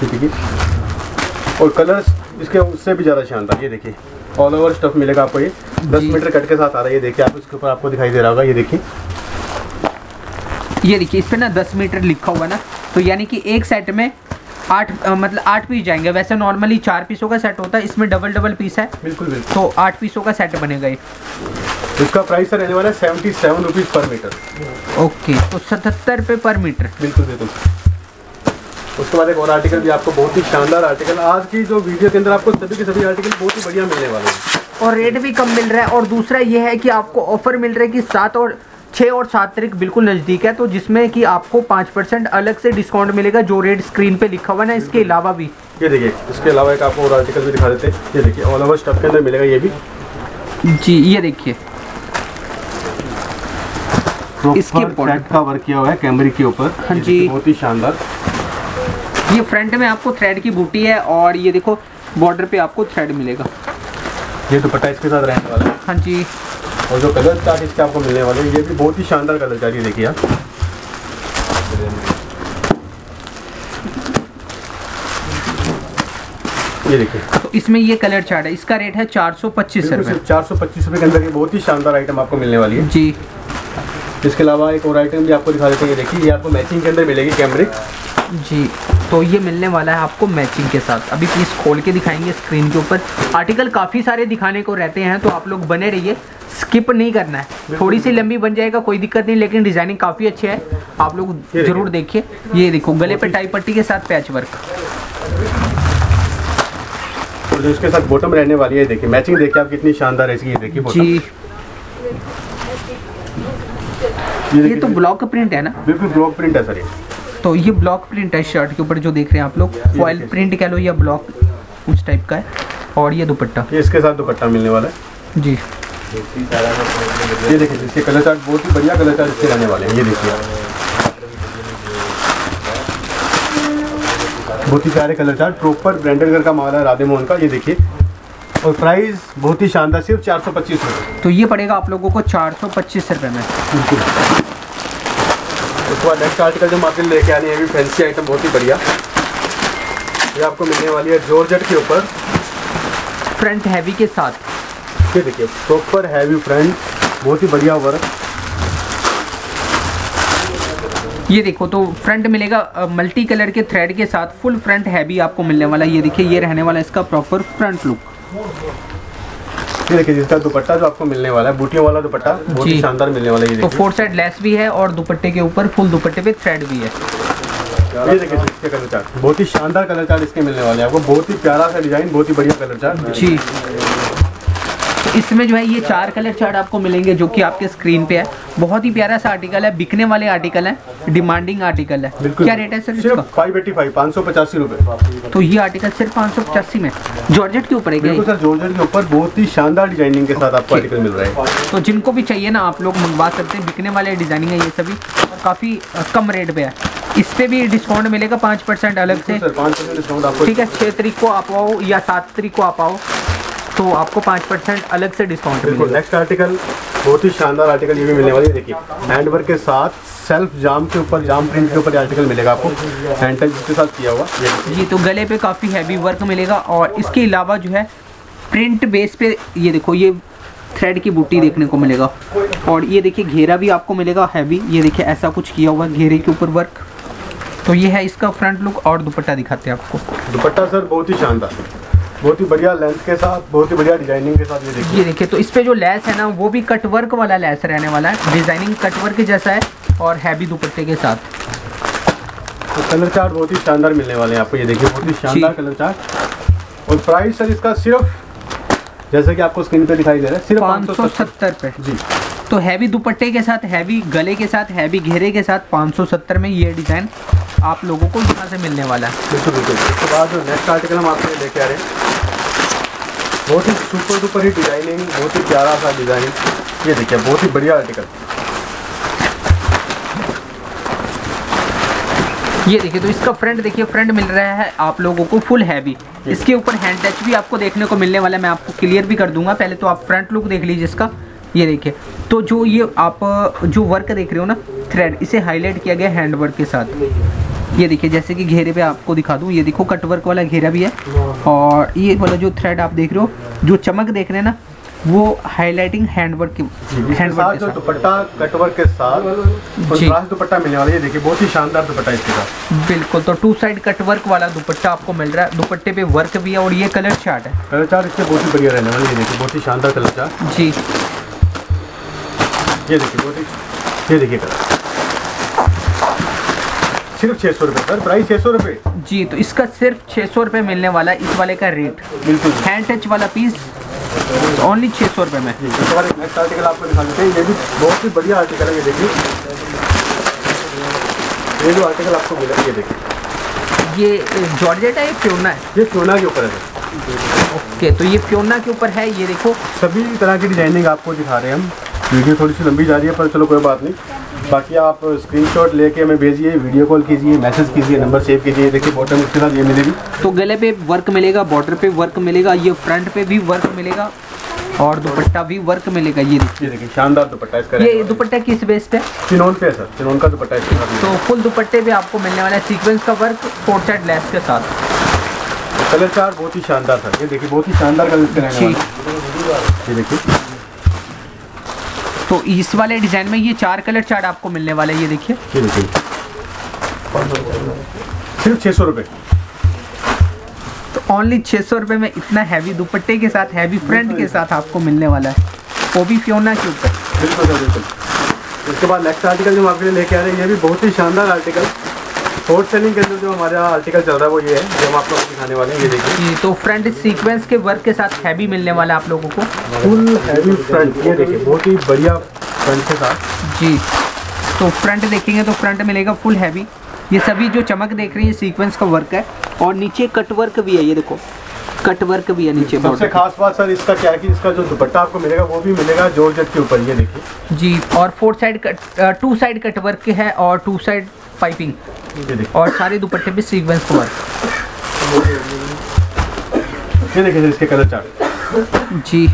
ठीक है, और कलर्स इसके उससे भी ज़्यादा शानदार। ये देखिए ऑल ओवर स्टफ मिलेगा आपको, ये दस मीटर कट के साथ आ रहा है। ये देखिए आप इसके ऊपर आपको दिखाई दे रहा होगा, ये देखिए ये देखिए इस पर ना दस मीटर लिखा हुआ ना, तो यानी कि एक सेट में आठ मतलब आठ पीस जाएंगे। वैसे नॉर्मली चार पीसों का सेट होता है, इसमें डबल डबल पीस है, बिल्कुल बिल्कुल, तो आठ पीसों का सेट बनेगा। ये इसका प्राइस रहने वाला है seventy seven rupees per metre. Okay, तो सतहत्तर रुपये पर मीटर, बिल्कुल बिल्कुल। उसके बाद एक और आर्टिकल भी आपको बहुत ही शानदार आर्टिकल, आज की जो वीडियो के अंदर आपको सभी के सभी आर्टिकल बहुत ही बढ़िया मिलने वाले हैं, और रेट भी कम मिल रहा है। और दूसरा ये है कि आपको ऑफर मिल रहा है कि सात और छः और सात तारीख बिल्कुल नज़दीक है, तो जिसमें कि आपको पाँच परसेंट अलग से डिस्काउंट मिलेगा, जो रेट स्क्रीन पे लिखा हुआ है ना। इसके अलावा भी ये देखिए, इसके अलावा एक आपको और आर्टिकल भी दिखा देते हैं। ये देखिए ऑल ओवर स्टफ के अंदर मिलेगा ये भी जी। ये देखिए इसके प्रोडक्ट का वर्क किया हुआ है कैमरे के ऊपर। हाँ जी, बहुत ही शानदार। ये फ्रंट में आपको थ्रेड की बूटी है, और ये देखो बॉर्डर पे आपको थ्रेड मिलेगा। ये दुपट्टा इसके साथ रहने वाला है। हाँ जी, और जो कलर चार्ट इसके आपको मिलने वाले हैं ये भी बहुत ही शानदार कलर चार्ट, ये देखिए आप। ये देखिए तो इसमें ये कलर चार्ट है, इसका रेट है चार सौ पच्चीस रुपये चार सौ पच्चीस रुपये के अंदर ये बहुत ही शानदार आइटम आपको मिलने वाली है जी। इसके अलावा एक और आइटम भी आपको दिखा देते हैं, ये देखिए, ये आपको मैचिंग के अंदर मिलेगी कैमरिक जी। तो ये मिलने वाला है आपको मैचिंग के साथ। अभी पीस खोल के दिखाएंगे स्क्रीन के ऊपर। आर्टिकल काफ़ी सारे दिखाने को रहते हैं तो आप लोग बने रहिए, स्किप नहीं करना है। थोड़ी सी लंबी बन जाएगा कोई दिक्कत नहीं, लेकिन डिज़ाइनिंग काफ़ी अच्छी है, आप लोग ज़रूर देखिए। ये देखो गले पे टाई पट्टी के साथ पैच वर्क, और जो इसके साथ बॉटम रहने वाली है देखिए, मैचिंग देखिए आप कितनी शानदार है इसकी। ये देखिए जी, ये तो ब्लॉक प्रिंट है ना, बिल्कुल ब्लॉक प्रिंट है सर। तो ये ब्लॉक प्रिंट है शर्ट के ऊपर जो देख रहे हैं आप लोग, फॉइल प्रिंट कह लो या ब्लॉक उस टाइप का है। और ये दुपट्टा, ये इसके साथ दुपट्टा मिलने वाला है जी। ये देखिए इसके कलर चार्ट बहुत ही बढ़िया कलर चार्ट इसके रहने वाले हैं। ये देखिए बहुत ही प्यारे कलर चार्ट, प्रॉपर ब्रांडेड घर का मामला है राधे मोहन का। ये देखिए, और प्राइस बहुत ही शानदार, सिर्फ चार सौ पच्चीस रुपये। तो ये पड़ेगा आप लोगों को चार सौ पच्चीस रुपये में। उसके बाद नेक्स्ट आर्टिकल जो मार्केट लेके आने हैं, ये भी फैंसी आइटम बहुत ही बढ़िया, ये आपको मिलने वाली है जॉर्जेट के ऊपर फ्रंट हैवी के साथ। ये देखिए प्रॉपर हैवी फ्रंट, बहुत ही बढ़िया वर्क। ये देखो तो फ्रंट मिलेगा मल्टी कलर के थ्रेड के साथ, फुल फ्रंट हैवी आपको मिलने वाला। ये देखिए ये रहने वाला इसका प्रॉपर फ्रंट लुक। ये देखिए इसका दुपट्टा जो आपको मिलने वाला है, बूटियों वाला दुपट्टा, बहुत ही शानदार मिलने वाला है। ये तो फोर साइड लेस भी है और दुपट्टे के ऊपर फुल दुपट्टे पे थ्रेड भी है। ये देखिए इसके कलर चार्ट, बहुत ही शानदार कलर चार्ट इसके मिलने वाले हैं आपको, बहुत ही प्यारा सा डिजाइन, बहुत ही बढ़िया कलर चार्ट जी। इसमें जो है ये चार कलर चार्ट आपको मिलेंगे जो कि आपके स्क्रीन पे है। बहुत ही प्यारा सा आर्टिकल है, बिकने वाले आर्टिकल है, डिमांडिंग आर्टिकल है। क्या रेट है सर इसका? पाँच सौ पचासी, पाँच सौ पचासी रुपए। तो ये आर्टिकल सिर्फ पाँच सौ पचासी में जॉर्जेट के ऊपर है। बिल्कुल सर, जॉर्जेट के ऊपर बहुत ही शानदार डिजाइनिंग के साथ आपको आर्टिकल मिल रहा है। तो जिनको भी चाहिए ना आप लोग मंगवा सकते हैं, बिकने वाले डिजाइनिंग है ये सभी, काफ़ी कम रेट पे है। इस पर भी डिस्काउंट मिलेगा पाँच परसेंट अलग से, ठीक है। छः तारीख को आप आओ या सात तारीख को आप आओ तो आपको पाँच परसेंट अलग से डिस्काउंट मिलेगा। नेक्स्ट आर्टिकल बहुत ही शानदार आर्टिकल ये भी मिलने वाली है, देखिए हैंडवर्क के साथ सेल्फ जाम के ऊपर, जाम प्रिंट के ऊपर आर्टिकल मिलेगा आपको, हैंड टच के साथ किया हुआ। ये, ये तो गले पे काफ़ी हैवी वर्क मिलेगा, और इसके अलावा जो है प्रिंट बेस पे ये देखो ये थ्रेड की बूटी देखने को मिलेगा। और ये देखिए घेरा भी आपको मिलेगा हैवी, ये देखिए ऐसा कुछ किया हुआ घेरे के ऊपर वर्क। तो ये है इसका फ्रंट लुक। और दुपट्टा दिखाते हैं आपको, दुपट्टा सर बहुत ही शानदार, बहुत ही बढ़िया लेंथ के साथ, बहुत ही बढ़िया डिजाइनिंग के साथ। ये देखिए ये देखिए तो इस पे जो लैस है ना वो भी कट वर्क वाला लैस रहने वाला है, डिजाइनिंग कट वर्क जैसा है, और हैवी दुपट्टे के साथ। तो कलर चार्ट बहुत ही शानदार मिलने वाले हैं आपको, ये देखिए बहुत ही शानदार कलर चार्ट। और प्राइस सर इसका सिर्फ, जैसे कि आपको स्क्रीन पे दिखाई दे रहा है, सिर्फ पाँच सौ सत्तर रुपये जी। तो हैवी दुपट्टे के साथ, हैवी गले के साथ, हैवी घेरे के साथ पाँच सौ सत्तर में ये डिज़ाइन आप लोगों को यहाँ से मिलने वाला है। बिल्कुल बिल्कुल। उसके बाद जो नेक्स्ट आर्टिकल हम आपको लेके आ रहे हैं, बहुत ही सुपर डुपर ही डिजाइनिंग, बहुत ही प्यारा सा डिज़ाइन। ये देखिए बहुत ही बढ़िया आर्टिकल, ये देखिए तो इसका फ्रंट देखिए, फ्रंट मिल रहा है आप लोगों को फुल हैवी, इसके ऊपर हैंड टच भी आपको देखने को मिलने वाला है। मैं आपको क्लियर भी कर दूंगा, पहले तो आप फ्रंट लुक देख लीजिए इसका। ये देखिए तो जो ये आप जो वर्क देख रहे हो ना थ्रेड, इसे हाईलाइट किया गया हैंड वर्क के साथ। ये देखिए जैसे कि घेरे पे आपको दिखा दूँ, ये देखो कट वर्क वाला घेरा भी है, और ये वाला जो थ्रेड आप देख रहे हो, जो चमक देख रहे हैं ना, वो हाईलाइटिंग हैंडवर्क के हैंडवर्क के दुपट्टा कटवर्क के साथ कंट्रास्ट दुपट्टा मिलने वाला है। ये देखिए बहुत ही शानदार दुपट्टा इसके साथ, बिल्कुल। तो टू साइड कटवर्क वाला दुपट्टा आपको मिल रहा है, दुपट्टे पे वर्क भी है, और ये कलर चार्ट है, कलर चार्ट इसके बहुत ही बढ़िया रहने वाला है। ये देखिए बहुत ही शानदार कलर चार्ट जी। ये देखिए बहुत ही, ये देखिए कलर सिर्फ छः सौ रुपये सर, प्राइस छः सौ रुपये जी। तो इसका सिर्फ छः सौ रुपये मिलने वाला है इस वाले का रेट, बिल्कुल हैंड टच वाला पीस ओनली छः सौ रुपये में। इसके बाद एक नेक्स्ट आर्टिकल आपको दिखा देते हैं, ये भी बहुत ही बढ़िया आर्टिकल है। ये देखिए ये जो आर्टिकल आपको मिला है, ये देखिए ये जॉर्जेट है, ये फ्योना है, ये फ्योना के ऊपर है। ओके तो ये फ्योना के ऊपर है, ये देखो सभी तरह की डिजाइनिंग आपको दिखा रहे हैं हम। वीडियो थोड़ी सी लंबी जा रही है पर चलो कोई बात नहीं, बाकी आप स्क्रीनशॉट लेके हमें भेजिए, वीडियो कॉल कीजिए, मैसेज कीजिए, नंबर सेव कीजिए। देखिए बॉटम के साथ ये मिलेगी, तो गले पे वर्क मिलेगा, बॉर्डर पे वर्क मिलेगा, ये फ्रंट पे भी वर्क मिलेगा, और दुपट्टा भी वर्क मिलेगा। ये देखिए शानदार दुपट्टा इसका, ये दुपट्टा किस बेस पे? चिनोन पे है सर, चिनोन का दुपट्टा इसके साथ। तो फुल दुपट्टे पे आपको मिलने वाला है सीक्वेंस का वर्क फोर साइड लेस के साथ। कलर चार बहुत ही शानदार सर, ये देखिए बहुत ही शानदार कलर इसके रहने वाला है। ये देखिए तो इस वाले डिजाइन में ये चार कलर चार्ट आपको मिलने वाला है। ये देखिए सिर्फ छः सौ रुपये, तो ओनली छः सौ रुपये में इतना हैवी दुपट्टे के साथ, हैवी फ्रंट के साथ आपको मिलने वाला है, वो भी फ्योना के ऊपर। बिल्कुल बिल्कुल। इसके बाद नेक्स्ट आर्टिकल जो हम आपके लिए लेके आ रहे हैं, ये भी बहुत ही शानदार आर्टिकल शॉर्ट सेलिंग के अंदर जो हमारा आर्टिकल चल रहा है वो ये है जो हम आप लोगों को दिखाने वाले हैं। ये देखिए तो फ्रंट सीक्वेंस के वर्क के साथ हैवी मिलने वाला है आप लोगों को, फुल हैवी फ्रंट। ये देखिए बहुत ही बढ़िया फ्रंट के साथ जी। तो फ्रंट देखेंगे तो फ्रंट मिलेगा फुल हैवी। ये सभी जो चमक देख रही है सीक्वेंस का वर्क है और नीचे कट वर्क भी है। ये देखो कट वर्क भी है नीचे। सबसे खास बात सर इसका क्या है कि इसका जो दुपट्टा आपको मिलेगा वो भी मिलेगा जॉर्जेट के ऊपर। ये देखिए जी, और four side cut, two side cut work है और टू साइड पाइपिंग, और सारे दुपट्टे पे सीक्वेंस का वर्क। ये देखिए सर इसके कलर चार्ट जी।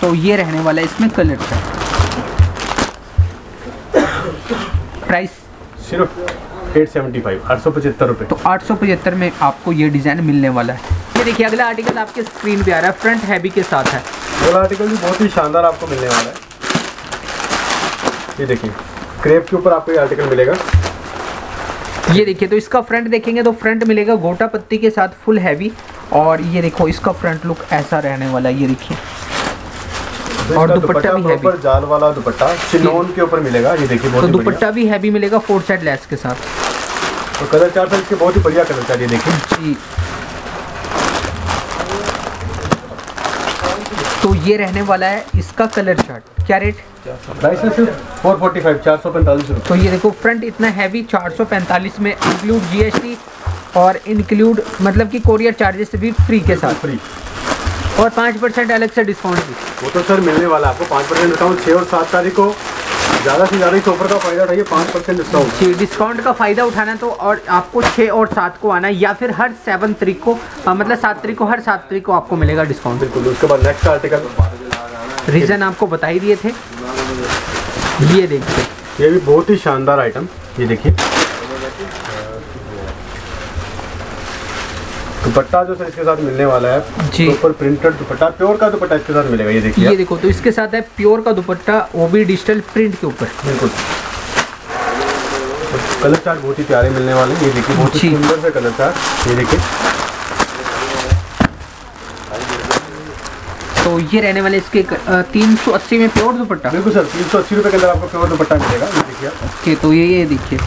तो ये रहने वाला है इसमें कलर चार्ट। प्राइस सिर्फ आठ सौ पचहत्तर, आठ सौ पचहत्तर रुपए। तो आठ सौ पचहत्तर में आपको ये डिजाइन मिलने वाला है। ये देखिए अगला आर्टिकल आपके स्क्रीन पे आ रहा है, फ्रंट हैवी के साथ है। अगला आर्टिकल भी बहुत ही शानदार आपको मिलने वाला है। ये देखिए क्रेप के ऊपर आपको ये आर्टिकल मिलेगा। ये देखिए तो इसका फ्रंट देखेंगे तो फ्रंट मिलेगा गोटा पत्ती के साथ फुल हैवी। और ये देखो इसका फ्रंट लुक ऐसा रहने वाला है। ये देखिए और दुपट्टा भी हैवी, जाल वाला दुपट्टा चिनोन के ऊपर मिलेगा। ये देखिए तो दुपट्टा भी हैवी मिलेगा फोर साइड लेस के साथ। तो कलर चार्ट इसके बहुत ही बढ़िया कलर चार्ट। ये देखिए जी तो ये रहने वाला है इसका कलर चार्ट। क्या रेट? चार सौ पैंतालीस, चार सौ पैंतालीस रुपये। तो ये देखो फ्रंट इतना हैवी चार सौ पैंतालीस में इंक्लूड जीएसटी और इंक्लूड मतलब कि कोरियर चार्जेस भी फ्री के साथ, फ्री और पाँच परसेंट अलग से डिस्काउंट भी। वो तो सर मिलने वाला आपको पाँच परसेंट डिस्काउंट। छः और सात तारीख को ज़्यादा से ज़्यादा इस ऑफर का फ़ायदा उठाइए, पाँच परसेंट डिस्काउंट। जी डिस्काउंट का फ़ायदा उठाना तो और आपको छः और सात को आना, या फिर हर सेवन तारीख को आ, मतलब सात तारीख को, हर सात तारीख को आपको मिलेगा डिस्काउंट। बिल्कुल। उसके बाद नेक्स्ट आर्टिकल रीज़न आपको बता ही दिए थे। ये देखिए ये भी बहुत ही शानदार आइटम। ये देखिए दुपट्टा जो सर इसके साथ मिलने वाला है जी, ऊपर प्रिंटेड दुपट्टा, प्योर का दुपट्टा इसके साथ मिलेगा। ये देखिए ये देखो तो इसके साथ है प्योर का दुपट्टा, वो भी डिजिटल प्रिंट के ऊपर। बिल्कुल कलर चार्ट बहुत ही प्यारे मिलने वाले हैं। ये देखिए बहुत ही सुंदर से कलर चार्ट। ये देखिए तो ये रहने वाले इसके तीन सौ अस्सी में प्योर दुपट्टा। बिल्कुल सर तीन सौ अस्सी रुपये के अंदर आपको प्योर दुपट्टा मिलेगा। ये देखिए ओके तो ये ये देखिए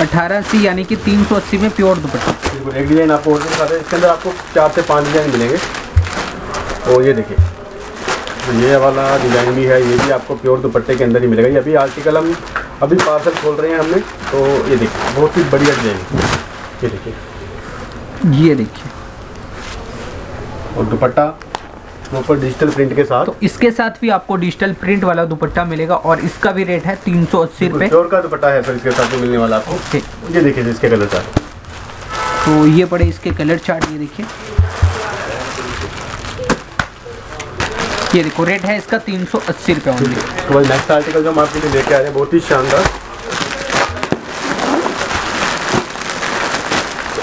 अठारह अस्सी यानी कि तीन सौ अस्सी में प्योर दुपट्टा। बिल्कुल एक डिजाइन आपको ऑर्डर करते हैं, इसके अंदर आपको चार से पाँच डिजाइन मिलेंगे। और ये देखिए तो ये वाला डिज़ाइन भी है, ये भी आपको प्योर दुपट्टे के अंदर ही मिलेगा। ये अभी आर्टिकल हम अभी पार्सल खोल रहे हैं हमने। तो ये देखिए बहुत ही बढ़िया डिजाइन। ये देखिए ये देखिए और दुपट्टा ऊपर डिजिटल प्रिंट के साथ। तो इसके साथ भी आपको डिजिटल प्रिंट वाला दुपट्टा मिलेगा और इसका भी रेट है तीन सौ अस्सी रुपये। प्योर का दुपट्टा है सर इसके साथ जो मिलने वाला आपको। ओके ये देखिए इसके कलर चार्ट। तो ये पड़े इसके कलर चार्ट। ये देखिए ये देखो रेट है इसका तीन सौ अस्सी रुपये ओनली। तो नेक्स्ट आर्टिकल जो हम आपके लिए लेके आ रहे हैं बहुत ही शानदार।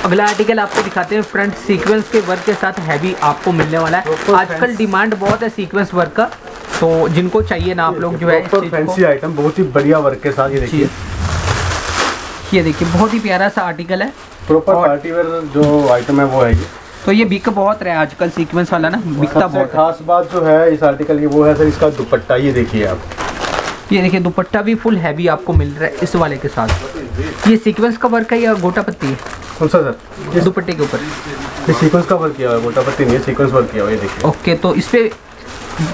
अगला आर्टिकल आपको दिखाते हैं फ्रंट सीक्वेंस के वर्क के साथ हैवी आपको मिलने वाला है। आजकल डिमांड बहुत है सीक्वेंस वर्क का, तो जिनको चाहिए ना आप लोग जो है फैंसी आइटम बहुत ही बढ़िया वर्क के साथ। ये देखिए ये देखिए बहुत ही प्यारा सा आर्टिकल है, प्रॉपर पार्टी वेयर जो आइटम है वो है ये। तो ये बिक बहुत रहा है आजकल सीक्वेंस वाला ना, बिकता बहुत। खास बात जो है इस आर्टिकल की वो है सर इसका दुपट्टा। ये देखिए आप ये देखिए दुपट्टा भी फुल हैवी आपको मिल रहा है इस वाले के साथ। ये सीक्वेंस का वर्क है या गोटा पत्ती है? कौन सा सर? ये दुपट्टे के ऊपर ये सीक्वेंस का वर्क किया हुआ है, गोटा पत्ती नहीं है, सीक्वेंस वर्क किया हुआ है। ये देखिए ओके तो इस पे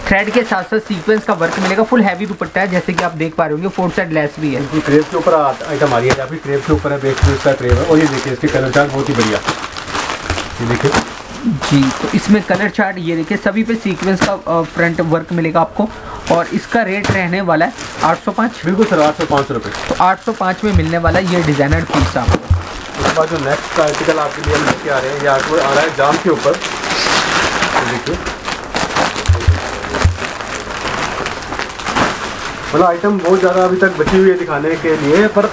थ्रेड के साथ साथ सीक्वेंस का वर्क मिलेगा, फुल हैवी दुपट्टा है जैसे कि आप देख पा रहे होंगे। फोर साइड लेस भी है। क्रेप के ऊपर आइटम आ रही है, अभी क्रेप के ऊपर है, बैक पीस का क्रेप है। और ये देखिए इसके कलर चार्ट बहुत ही बढ़िया। ये देखिए जी तो इसमें कलर चार्ट ये देखिए सभी पे सीक्वेंस का फ्रंट वर्क मिलेगा आपको और इसका रेट रहने वाला है आठ सौ पाँच। बिल्कुल सर आठ सौ पाँच रुपये। तो आठ सौ पाँच में मिलने वाला ये डिज़ाइनर पीस आपको। उसके बाद जो नेक्स्ट आर्टिकल आपके लिए हम लेके आ रहे हैं, ये आपको आ रहा है जाम के ऊपर। देखिए मतलब आइटम बहुत ज़्यादा अभी तक बची हुई है दिखाने के लिए, पर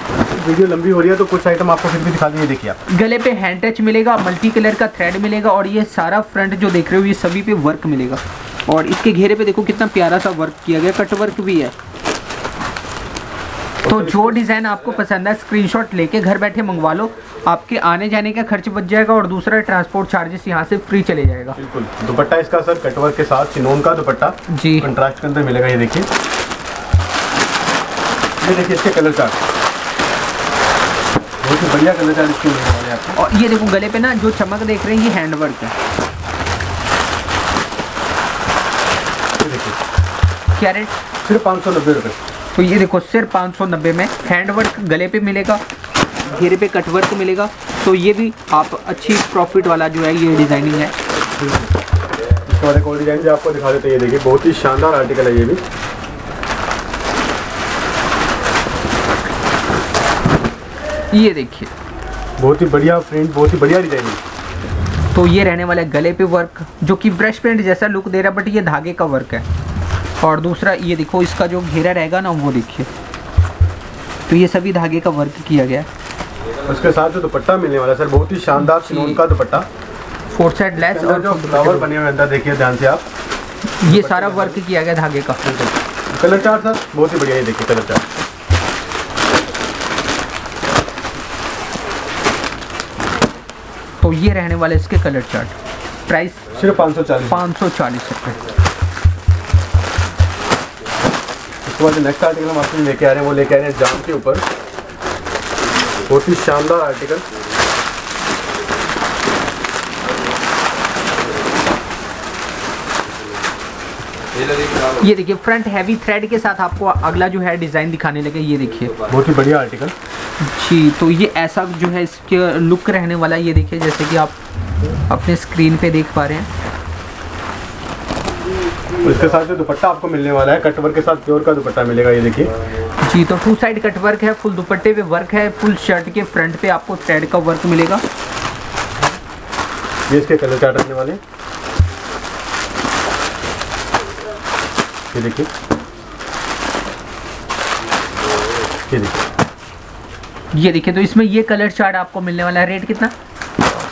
वीडियो लंबी हो रही है तो कुछ आइटम आपको फिर भी दिखा देंगे। देखिए आप गले पे हैंड टच मिलेगा, मल्टी कलर का थ्रेड मिलेगा और ये सारा फ्रंट जो देख रहे हो ये सभी पे वर्क मिलेगा। और इसके घेरे पे देखो कितना प्यारा सा वर्क किया गया, कट वर्क भी है। तो जो डिज़ाइन आपको पसंद है स्क्रीनशॉट लेके घर बैठे मंगवा लो, आपके आने जाने का खर्च बच जाएगा और दूसरा ट्रांसपोर्ट चार्जेस यहाँ से फ्री चले जाएगा। बिल्कुल दुपट्टा इसका सर कटवर्क के साथ चिनोन का दुपट्टा जी कंट्रास्ट के अंदर मिलेगा। ये देखिए ये देखिए इसके कलर चार्ट बहुत ही बढ़िया कलर चार्ट इसके मिलने वाले आपको। और ये देखो गले पे ना जो चमक देख रहे हैं ये हैंड वर्क है। कैरेट सिर्फ पाँच सौ नब्बे रुपये। तो ये देखो सिर्फ पाँच सौ नब्बे में हैंडवर्क गले पे मिलेगा, घेरे पे कटवर्क मिलेगा। तो ये भी आप अच्छी प्रॉफिट वाला जो है ये डिज़ाइनिंग है। इसके बाद एक और डिज़ाइन जो आपको दिखा देते हैं, ये देखिए बहुत ही शानदार आर्टिकल है ये भी। ये देखिए बहुत ही बढ़िया प्रिंट, बहुत ही बढ़िया डिज़ाइन है। तो ये रहने वाला है गले पे वर्क जो कि ब्रश प्रिंट जैसा लुक दे रहा है, बट ये धागे का वर्क है। और दूसरा ये देखो इसका जो घेरा रहेगा ना वो देखिए, तो ये सभी धागे का वर्क किया गया है। उसके साथ जो दुपट्टा मिलने वाला है सर बहुत ही शानदार शिनोन का दुपट्टा, फोर साइड लेस और जो फ्लावर बने हुए अंदर देखिए ध्यान से आप, ये सारा वर्क किया गया धागे का। कलर चार्ट सर बहुत ही बढ़िया, ये देखिए कलर चार्ट। तो ये रहने वाले इसके कलर चार्ट, प्राइस सिर्फ पाँच सौ चालीस पाँच सौ चालीस रुपये। उसके बाद नेक्स्ट आर्टिकल हम आपसे लेके आ रहे हैं, वो लेके आ रहे हैं जाम के ऊपर। बहुत ही शानदार आर्टिकल, ये देखिए फ्रंट हैवी थ्रेड के साथ आपको अगला जो है डिज़ाइन दिखाने लगे। ये देखिए बहुत ही बढ़िया आर्टिकल जी। तो ये ऐसा जो है इसके लुक रहने वाला है, ये देखिए जैसे कि आप अपने स्क्रीन पे देख पा रहे हैं। इसके साथ जो दुपट्टा आपको मिलने वाला है कटवर्क के साथ प्योर का दुपट्टा मिलेगा। ये देखिए जी, तो टू साइड कटवर्क है, फुल दुपट्टे पे वर्क है, फुल शर्ट के फ्रंट पे आपको थ्रेड का वर्क मिलेगा। ये इसके कलर चार्ट रहने वाले, ये देखिए ये देखिए ये देखिए। तो इसमें ये कलर चार्ट आपको मिलने वाला है। रेट कितना?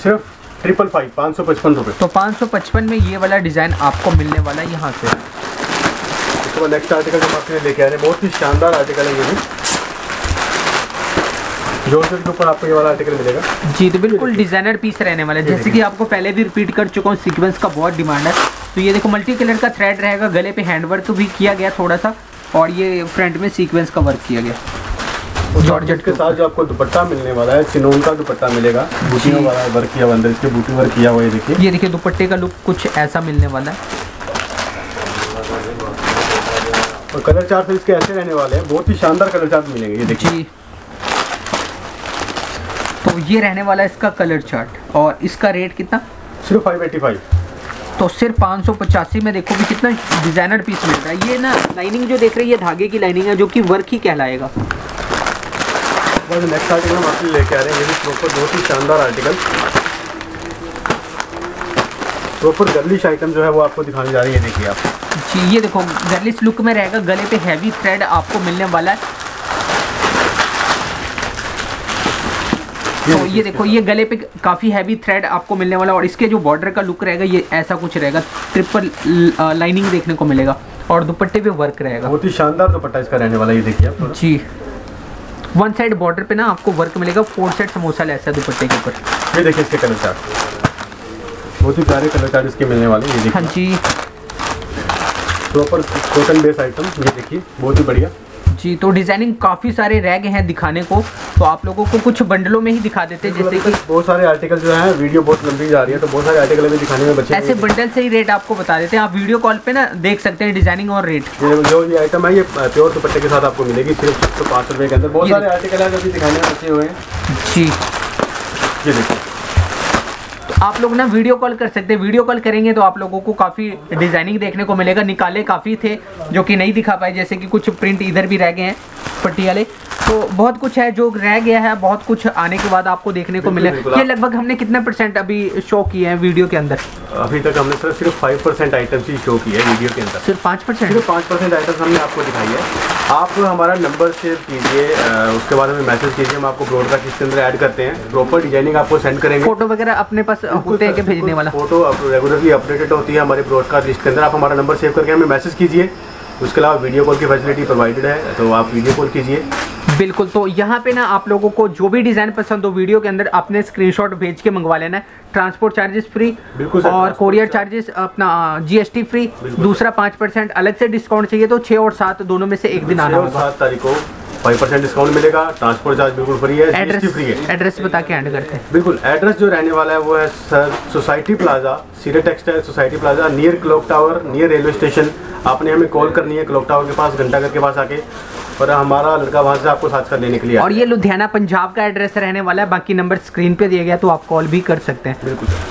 सिर्फ ट्रिपल फाइव पाँच सौ पचपन रुपये। तो पाँच सौ पचपन में ये वाला डिज़ाइन आपको मिलने वाला है यहाँ से। इसके बाद नेक्स्ट आर्टिकल हम आपके लिए लेके आ रहे हैं, बहुत ही शानदार आर्टिकल है ये भी। जोरसेट के ऊपर आपको ये वाला आर्टिकल मिलेगा जी। तो बिल्कुल डिज़ाइनर पीस रहने वाला है, जैसे कि आपको पहले भी रिपीट कर चुका हूँ, सीक्वेंस का बहुत डिमांड है। तो ये देखो मल्टी कलर का थ्रेड रहेगा, गले पर हैंडवर्क भी किया गया थोड़ा सा और ये फ्रंट में सीक्वेंस का वर्क किया गया। जॉर्जेट के साथ जो आपको दुपट्टा मिलने वाला है चिनोन का दुपट्टा मिलेगा, बूटियों वाला वर्क किया हुआ, अंदर इसके बूटी वर्क किया हुआ। ये देखिए ये देखिए दुपट्टे का लुक कुछ ऐसा मिलने वाला है। और कलर चार्ट इसके ऐसे रहने वाले हैं, बहुत ही शानदार कलर चार्ट मिलेंगे। ये देखिए तो ये रहने वाला है इसका कलर चार्ट। और इसका रेट कितना? सिर्फ फाइव एटी फाइव। तो सिर्फ पाँच सौ पचासी में देखो कि कितना डिज़ाइनर पीस मिलता है। ये ना लाइनिंग जो देख रही है धागे की लाइनिंग है जो कि वर्क ही कहलाएगा। नेक्स्ट आर्टिकल हम आपके लिए लेके आ रहे हैं, ये भी प्रॉपर बहुत ही शानदार आर्टिकल, प्रॉपर गर्लिश आइटम जो है वो आपको दिखाने जा रही है। देखिए आप जी, ये देखो गर्लिश लुक में रहेगा, गले पे हैवी थ्रेड आपको मिलने वाला है। ये तो ये देखो ये गले पे काफ़ी हैवी थ्रेड आपको मिलने वाला और इसके जो बॉर्डर का लुक रहेगा ये ऐसा कुछ रहेगा, ट्रिपल लाइनिंग देखने को मिलेगा और दुपट्टे पे वर्क रहेगा। बहुत ही शानदार दुपट्टा इसका रहने वाला है, ये देखिए आप जी। वन साइड बॉर्डर पे ना आपको वर्क मिलेगा, फोर साइड समोसा लेस है दुपट्टे के ऊपर। ये देखिए इसके कलर चार्ट, बहुत ही प्यारे कलर चार्ट इसके मिलने वाले। ये देखिए हाँ जी, प्रॉपर कॉटन बेस आइटम, ये देखिए बहुत ही बढ़िया जी। तो डिज़ाइनिंग काफ़ी सारे रह गए हैं दिखाने को, तो आप लोगों को कुछ बंडलों में ही दिखा देते हैं, जैसे कि बहुत सारे आर्टिकल जो है वीडियो बहुत लंबी जा रही है तो बहुत सारे आर्टिकल भी दिखाने में बचे, ऐसे बंडल से ही रेट आपको बता देते हैं। आप वीडियो कॉल पे ना देख सकते हैं डिजाइनिंग और रेट। जो ये आइटम है ये प्योर दुपट्टे के साथ आपको मिलेगी सिर्फ एक सौ पाँच रुपये के अंदर। बहुत सारे आर्टिकल है जो भी दिखाने में बचे हुए हैं जी। ये देखिए आप लोग ना वीडियो कॉल कर सकते हैं। वीडियो कॉल करेंगे तो आप लोगों को काफ़ी डिज़ाइनिंग देखने को मिलेगा। निकाले काफ़ी थे जो कि नहीं दिखा पाए, जैसे कि कुछ प्रिंट इधर भी रह गए हैं पटियाले, तो बहुत कुछ है जो रह गया है, बहुत कुछ आने के बाद आपको देखने को मिलेगा। ये लगभग हमने कितने परसेंट अभी शो किए हैं वीडियो के अंदर? अभी तक हमने सर सिर्फ फाइव परसेंट आइटम्स ही शो किए हैं वीडियो के अंदर। सिर्फ पाँच परसेंट सिर्फ पाँच परसेंट आइटम्स हमने आपको दिखाई है। आप हमारा नंबर सेव कीजिए, उसके बाद हमें मैसेज कीजिए, हम आपको प्रोडक्ट इसके अंदर ऐड करते हैं, प्रॉपर डिजाइनिंग आपको सेंड करेंगे। फोटो वगैरह अपने पास होते हैं कि भेजने वाला? फोटो रेगुलरली अपडेटेड होती है हमारे प्रोडक्ट लिस्ट के अंदर। आप हमारा नंबर सेव करके हमें मैसेज कीजिए। उसके अलावा वीडियो कॉल की फैसिलिटी प्रोवाइडेड है, तो आप वीडियो कॉल कीजिए। बिल्कुल, तो यहाँ पे ना आप लोगों को जो भी डिज़ाइन पसंद हो वीडियो के अंदर अपने स्क्रीनशॉट भेज के मंगवा लेना है। ट्रांसपोर्ट चार्जेस फ्री, बिल्कुल, और कोरियर चार्जेस अपना जीएसटी फ्री। दूसरा पाँच परसेंट अलग से डिस्काउंट चाहिए तो छः और सात दोनों में से एक दिन आना होगा। सात तारीख को फाइव परसेंट डिस्काउंट मिलेगा, ट्रांसपोर्ट चार्ज बिल्कुल फ्री है, एड्रेस फ्री है। एड्रेस बता के एंड करते हैं। बिल्कुल, एड्रेस जो रहने वाला है वो है sir society plaza, Seerat textile society plaza, near clock tower, near railway station. आपने हमें कॉल करनी है क्लॉक टावर के पास, घंटाघर के पास आके, और हमारा लड़का वहाँ से आपको साथ कर लेने के लिए। और ये लुधियाना पंजाब का एड्रेस रहने वाला है। बाकी नंबर स्क्रीन पे दिया गया, तो आप कॉल भी कर सकते हैं। बिल्कुल।